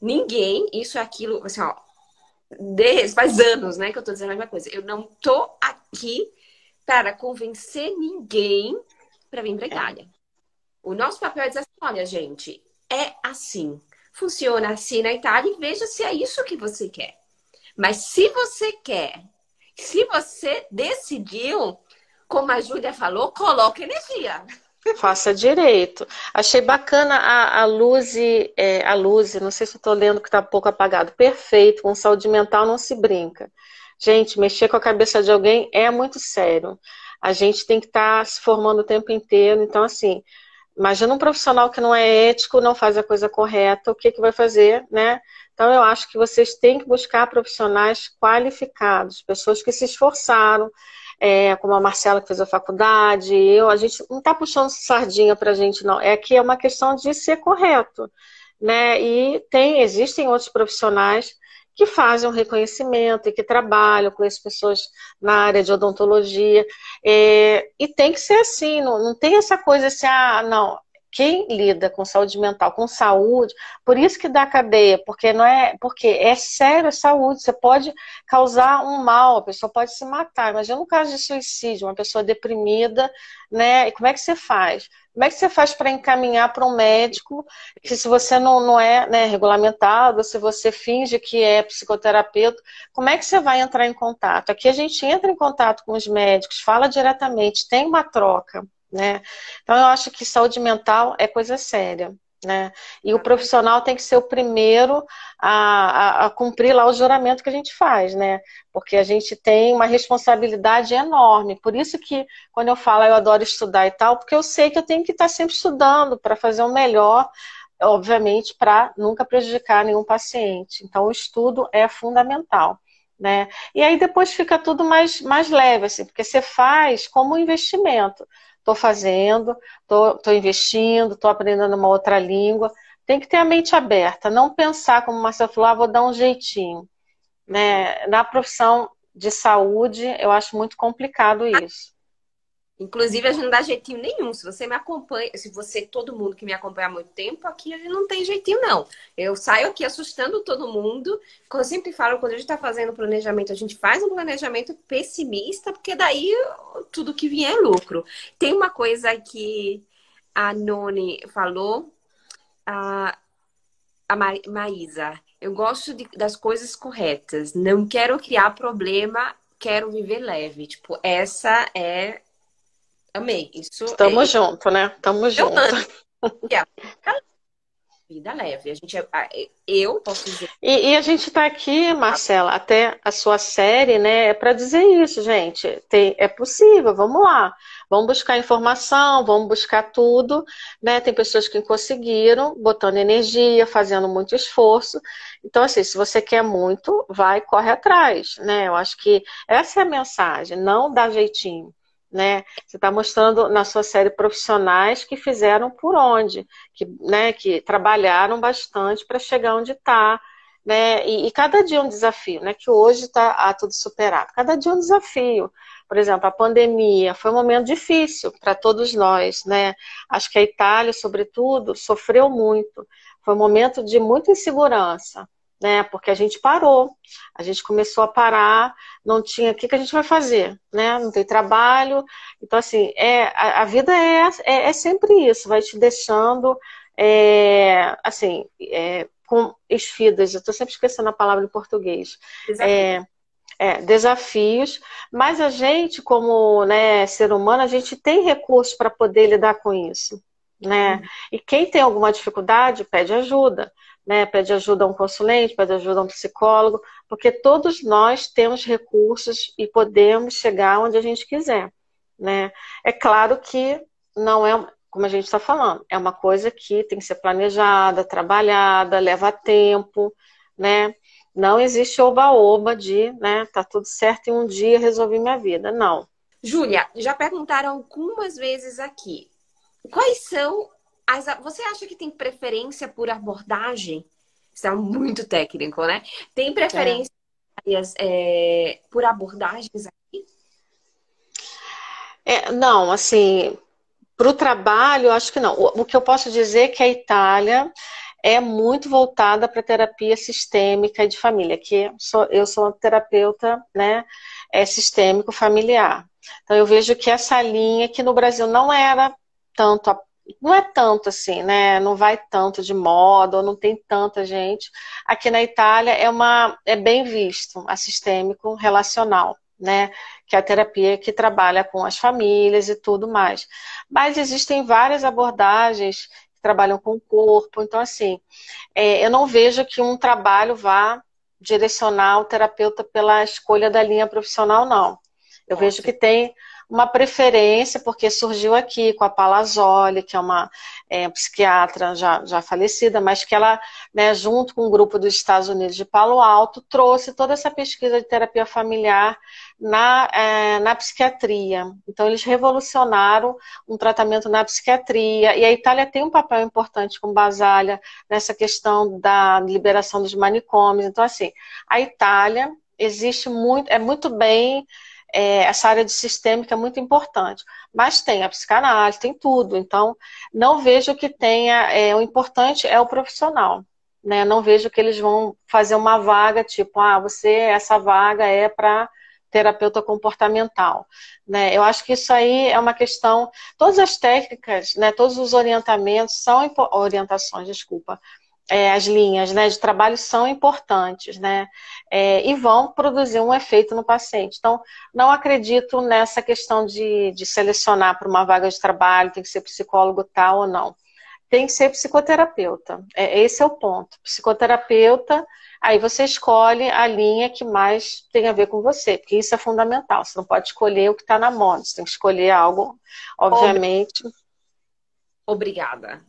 ninguém. Isso é aquilo, assim, ó. Faz anos, né, que eu tô dizendo a mesma coisa. Eu não tô aqui para convencer ninguém para vir pra Itália. O nosso papel é dizer assim, olha, gente, é assim. Funciona assim na Itália e veja se é isso que você quer. Mas se você quer, se você decidiu, como a Júlia falou, coloca energia. Faça direito. Achei bacana a Luzi, não sei se estou lendo que está pouco apagado. Perfeito, com saúde mental não se brinca. Gente, mexer com a cabeça de alguém é muito sério. A gente tem que estar se formando o tempo inteiro. Então, assim, imagina um profissional que não é ético, não faz a coisa correta, o que que vai fazer, né? Então, eu acho que vocês têm que buscar profissionais qualificados, pessoas que se esforçaram, como a Marcela que fez a faculdade, a gente não está puxando sardinha pra gente, não. É que é uma questão de ser correto, né? E existem outros profissionais que fazem um reconhecimento e que trabalham com as pessoas na área de odontologia. E tem que ser assim, não tem essa coisa assim, não. Quem lida com saúde mental, com saúde, por isso que dá cadeia, porque é sério a saúde, você pode causar um mal, a pessoa pode se matar. Imagina um caso de suicídio, uma pessoa deprimida, né? E como é que você faz? Como é que você faz para encaminhar para um médico que, se você não é, né, regulamentado, se você finge que é psicoterapeuta, como é que você vai entrar em contato? Aqui a gente entra em contato com os médicos, fala diretamente, tem uma troca, né? Então eu acho que saúde mental é coisa séria, né? E o profissional tem que ser o primeiro a cumprir lá o juramento que a gente faz, né? Porque a gente tem uma responsabilidade enorme. Por isso que quando eu falo eu adoro estudar e tal, porque eu sei que eu tenho que estar sempre estudando para fazer o melhor, obviamente, para nunca prejudicar nenhum paciente. Então o estudo é fundamental, né? E aí depois fica tudo mais leve, assim, porque você faz como um investimento. Estou fazendo, estou investindo, estou aprendendo uma outra língua. Tem que ter a mente aberta, não pensar, como o Marcelo falou, vou dar um jeitinho, né? Na profissão de saúde, eu acho muito complicado isso. Inclusive, a gente não dá jeitinho nenhum. Se você me acompanha, todo mundo que me acompanha há muito tempo, aqui a gente não tem jeitinho, não. Eu saio aqui assustando todo mundo. Como eu sempre falo, quando a gente está fazendo planejamento, a gente faz um planejamento pessimista, porque daí tudo que vier é lucro. Tem uma coisa que a Noni falou, a Maísa. Eu gosto das coisas corretas. Não quero criar problema, quero viver leve. Tipo, essa é... Amei. Estamos juntos, né? Estamos juntos. Vida leve. Eu posso dizer. E a gente está aqui, Marcela, até a sua série, né? É para dizer isso, gente. É possível, vamos lá. Vamos buscar informação, vamos buscar tudo, né? Tem pessoas que conseguiram, botando energia, fazendo muito esforço. Então, assim, se você quer muito, corre atrás, né? Eu acho que essa é a mensagem, não dá jeitinho, né? Você está mostrando na sua série profissionais que fizeram por onde, que trabalharam bastante para chegar onde está, né? E cada dia um desafio, né? Que hoje está tudo superado. Cada dia um desafio. Por exemplo, a pandemia foi um momento difícil para todos nós, né? Acho que a Itália, sobretudo, sofreu muito. Foi um momento de muita insegurança, né? Porque a gente parou, a gente começou a parar, não tinha o que a gente vai fazer, né? Não tem trabalho. Então, assim, a vida é sempre isso, vai te deixando, assim, com esfidas, eu estou sempre esquecendo a palavra em português. Desafios, mas a gente, como ser humano, a gente tem recursos para poder lidar com isso, E quem tem alguma dificuldade, pede ajuda, Pede ajuda a um consulente, pede ajuda a um psicólogo, porque todos nós temos recursos e podemos chegar onde a gente quiser, É claro que não é, como a gente está falando, é uma coisa que tem que ser planejada, trabalhada, leva tempo, Não existe oba-oba de, tá tudo certo e um dia resolvi minha vida, não. Júlia, já perguntaram algumas vezes aqui, quais são as... Você acha que tem preferência por abordagem? Isso é muito técnico, Tem preferência por abordagens aqui? Não, assim, para o trabalho, eu acho que não. O que eu posso dizer é que a Itália... é muito voltada para terapia sistêmica e de família, que eu sou uma terapeuta sistêmico familiar. Então eu vejo que essa linha que no Brasil não é tanto assim, não vai tanto de moda, ou não tem tanta gente. Aqui na Itália é bem visto a sistêmico-relacional, que é a terapia que trabalha com as famílias e tudo mais. Mas existem várias abordagens trabalham com o corpo, então assim, eu não vejo que um trabalho vá direcionar o terapeuta pela escolha da linha profissional, não. Eu vejo que tem uma preferência, porque surgiu aqui com a Palazzoli, que é uma psiquiatra já falecida, mas que ela, junto com um grupo dos Estados Unidos de Palo Alto, trouxe toda essa pesquisa de terapia familiar na psiquiatria. Então, eles revolucionaram um tratamento na psiquiatria, e a Itália tem um papel importante com Basaglia nessa questão da liberação dos manicômios. Então, assim, a Itália existe muito, é muito bem... essa área de sistêmica é muito importante, mas tem a psicanálise, tem tudo, então não vejo que tenha, o importante é o profissional, não vejo que eles vão fazer uma vaga tipo, essa vaga é para terapeuta comportamental, eu acho que isso aí é uma questão, todas as técnicas, todos os orientamentos são, orientações, desculpa, as linhas de trabalho são importantes, e vão produzir um efeito no paciente. Então, não acredito nessa questão de selecionar para uma vaga de trabalho, tem que ser psicólogo tal ou não. Tem que ser psicoterapeuta, esse é o ponto. Psicoterapeuta, aí você escolhe a linha que mais tem a ver com você, porque isso é fundamental. Você não pode escolher o que está na moda, você tem que escolher algo, obviamente. Obrigada.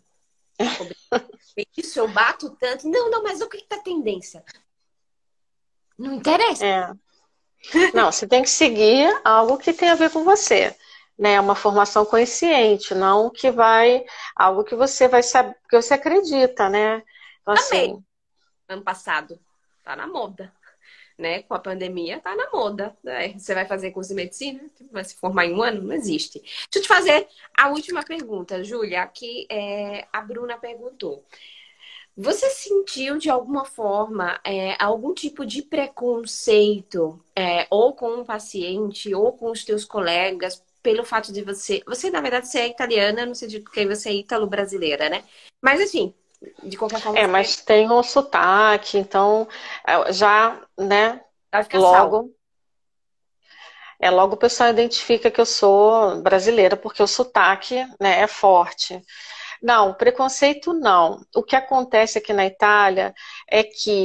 Isso eu bato tanto. Não, mas o que tá tendência? Não interessa. Não, você tem que seguir algo que tem a ver com você, Uma formação consciente, não que vai algo que você vai saber, que você acredita, Então, assim, ano passado tá na moda, Com a pandemia tá na moda. Você vai fazer curso de medicina? Vai se formar em um ano? Não existe. Deixa eu te fazer a última pergunta, Júlia, que a Bruna perguntou. Você sentiu de alguma forma algum tipo de preconceito ou com o paciente ou com os teus colegas pelo fato de você... Você, na verdade, você é italiana, não sei de quem você é ítalo-brasileira, Mas, assim... De qualquer forma, mas tem um sotaque, então já, logo logo o pessoal identifica que eu sou brasileira, porque o sotaque, é forte. Não, preconceito não. O que acontece aqui na Itália é que,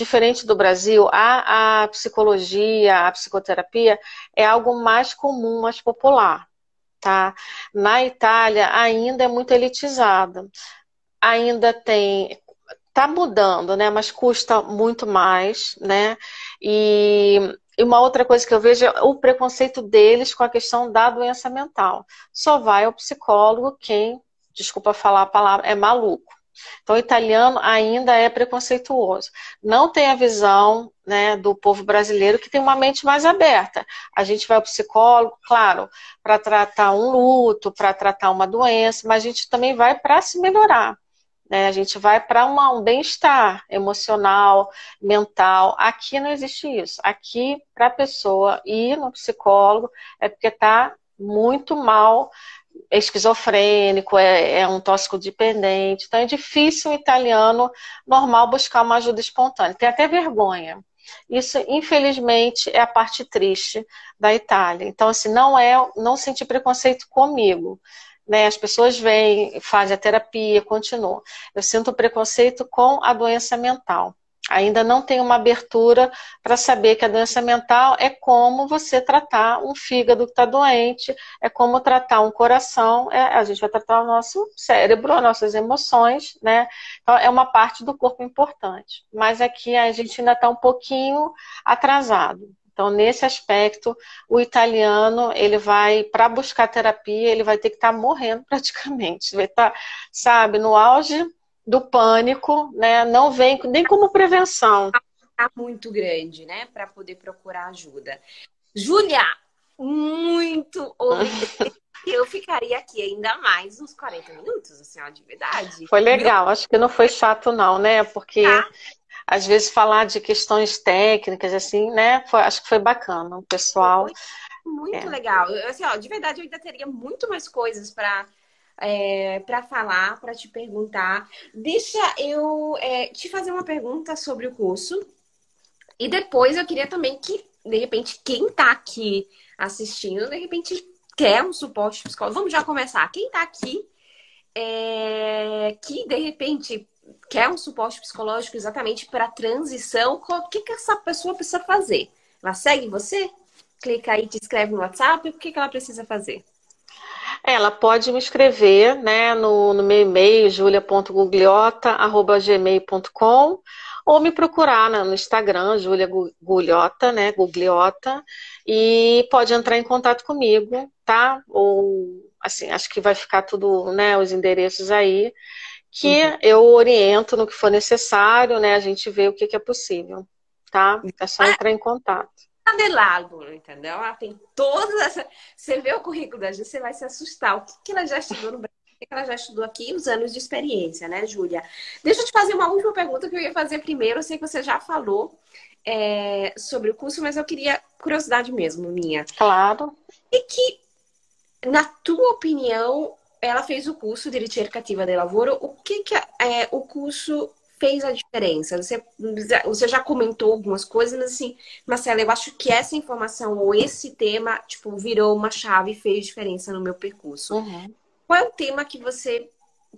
diferente do Brasil, a psicologia, a psicoterapia é algo mais comum, mais popular, tá? Na Itália ainda é muito elitizada. Ainda tem, tá mudando, mas custa muito mais, E uma outra coisa que eu vejo é o preconceito deles com a questão da doença mental. Só vai ao psicólogo quem, desculpa falar a palavra, é maluco. Então, o italiano ainda é preconceituoso. Não tem a visão, do povo brasileiro, que tem uma mente mais aberta. A gente vai ao psicólogo, claro, para tratar um luto, para tratar uma doença, mas a gente também vai para se melhorar. A gente vai para um bem-estar emocional, mental. Aqui não existe isso. Aqui, para a pessoa ir no psicólogo, é porque está muito mal é esquizofrênico, é um toxicodependente. Então é difícil um italiano normal buscar uma ajuda espontânea. Tem até vergonha. Isso, infelizmente, é a parte triste da Itália. Então, assim, não sentir preconceito comigo. Né? As pessoas vêm, fazem a terapia, continuam. Eu sinto preconceito com a doença mental. Ainda não tem uma abertura para saber que a doença mental é como você tratar um fígado que está doente, é como tratar um coração, a gente vai tratar o nosso cérebro, as nossas emoções, né? Então, é uma parte do corpo importante. Mas aqui a gente ainda está um pouquinho atrasado. Então, nesse aspecto, o italiano, ele vai, para buscar terapia, ele vai ter que estar morrendo praticamente. Vai estar, sabe, no auge do pânico, né? Não vem nem como prevenção. Tá muito grande, né? Para poder procurar ajuda. Júlia, muito obrigada. Eu ficaria aqui ainda mais uns 40 minutos, assim, ó, de verdade. Foi legal, acho que não foi chato não, né? Porque às vezes falar de questões técnicas, assim, né? Acho que foi bacana, o pessoal. Muito legal. Eu, assim, ó, de verdade, eu ainda teria muito mais coisas para falar, para te perguntar. Deixa eu te fazer uma pergunta sobre o curso. E depois eu queria também que, de repente, quem tá aqui assistindo, de repente quer um suporte psicológico. Vamos já começar. Quem tá aqui que, de repente, quer um suporte psicológico exatamente para transição, o que essa pessoa precisa fazer? Ela segue você? Clica aí, te escreve no WhatsApp. O que ela precisa fazer? Ela pode me escrever, né, no meu e-mail, julia.gugliotta@gmail.com, ou me procurar no Instagram, Julia Gugliotta, né, Gugliotta, e pode entrar em contato comigo, tá? Ou, assim, acho que vai ficar tudo, né, os endereços aí, que eu oriento no que for necessário, né, a gente vê o que é possível, tá? É só entrar em contato. Adelado, entendeu? Ela tem todas essas... Você vê o currículo da gente, você vai se assustar. O que ela já estudou no Brasil, o que ela já estudou aqui, os anos de experiência, né, Júlia? Deixa eu te fazer uma última pergunta que eu ia fazer primeiro. Eu sei que você já falou sobre o curso, mas eu queria curiosidade mesmo, minha. Claro. E que, na tua opinião, ela fez o curso de Ricerca Attiva del Lavoro. O que o curso fez a diferença? Você já comentou algumas coisas, mas assim, Marcela, eu acho que essa informação ou esse tema, tipo, virou uma chave e fez diferença no meu percurso. Uhum. Qual é o tema que você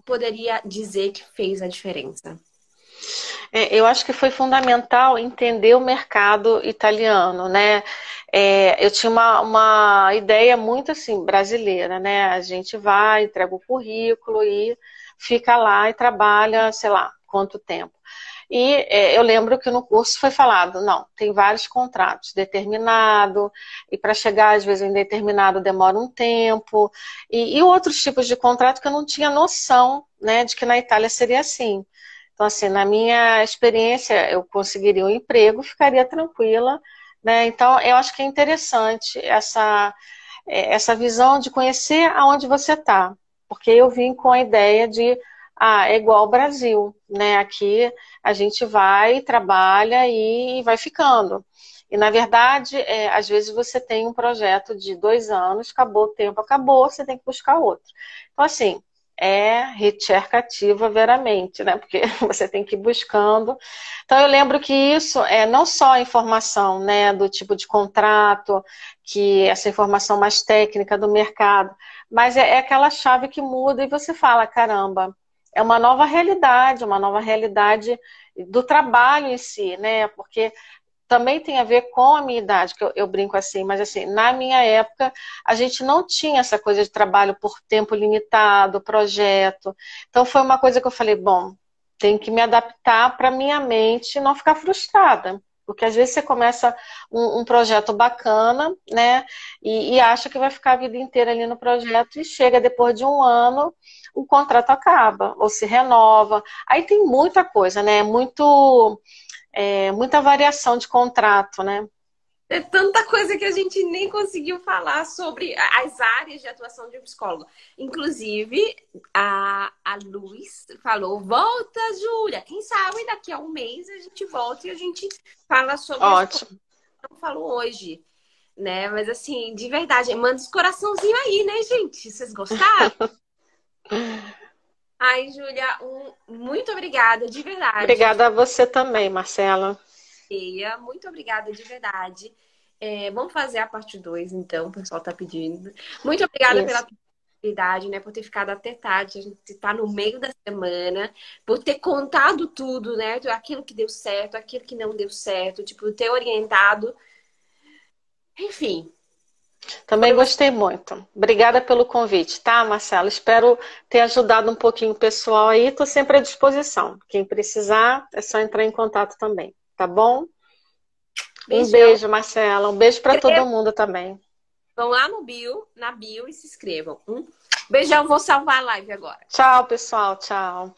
poderia dizer que fez a diferença? Eu acho que foi fundamental entender o mercado italiano, né? Eu tinha uma ideia muito, assim, brasileira, né? A gente vai, entrega o currículo e fica lá e trabalha, sei lá, quanto tempo. E eu lembro que no curso foi falado, não, tem vários contratos, determinado, e para chegar às vezes em determinado demora um tempo, e outros tipos de contrato que eu não tinha noção, né, de que na Itália seria assim. Então, assim, na minha experiência, eu conseguiria um emprego, ficaria tranquila, né? Então, eu acho que é interessante essa visão de conhecer aonde você está, porque eu vim com a ideia de é igual ao Brasil, né? Aqui a gente vai, trabalha e vai ficando. E, na verdade, às vezes você tem um projeto de 2 anos, acabou o tempo, acabou, você tem que buscar outro. Então, assim, ricerca ativa veramente, né? Porque você tem que ir buscando. Então, eu lembro que isso é não só a informação, né, do tipo de contrato, que essa informação mais técnica do mercado, mas é aquela chave que muda e você fala, caramba, é uma nova realidade do trabalho em si, né? Porque também tem a ver com a minha idade, que eu brinco assim, mas assim, na minha época, a gente não tinha essa coisa de trabalho por tempo limitado, projeto. Então foi uma coisa que eu falei, bom, tem que me adaptar para minha mente não ficar frustrada. Porque às vezes você começa um projeto bacana, né? E acha que vai ficar a vida inteira ali no projeto e chega depois de 1 ano, o contrato acaba ou se renova. Aí tem muita coisa, né? Muita variação de contrato, né? É tanta coisa que a gente nem conseguiu falar sobre as áreas de atuação de um psicólogo. Inclusive, a Luz falou, volta, Júlia. Quem sabe daqui a um mês a gente volta e a gente fala sobre... Ótimo. Não falou hoje. né? Mas assim, de verdade, manda os coraçãozinho aí, né, gente? Vocês gostaram? Ai, Júlia, muito obrigada, de verdade. Obrigada a você também, Marcela. Muito obrigada, de verdade. É, vamos fazer a parte 2, então, o pessoal tá pedindo. Muito obrigada pela oportunidade, né? Por ter ficado até tarde, a gente tá no meio da semana, por ter contado tudo, né? Aquilo que deu certo, aquilo que não deu certo, tipo, ter orientado. Enfim. Também gostei muito. Obrigada pelo convite, tá, Marcela? Espero ter ajudado um pouquinho o pessoal aí. Tô sempre à disposição. Quem precisar, é só entrar em contato também, tá bom? Beijão. Um beijo, Marcela. Um beijo para todo mundo também. Vão lá no bio, na bio e se inscrevam. Beijão, vou salvar a live agora. Tchau, pessoal. Tchau.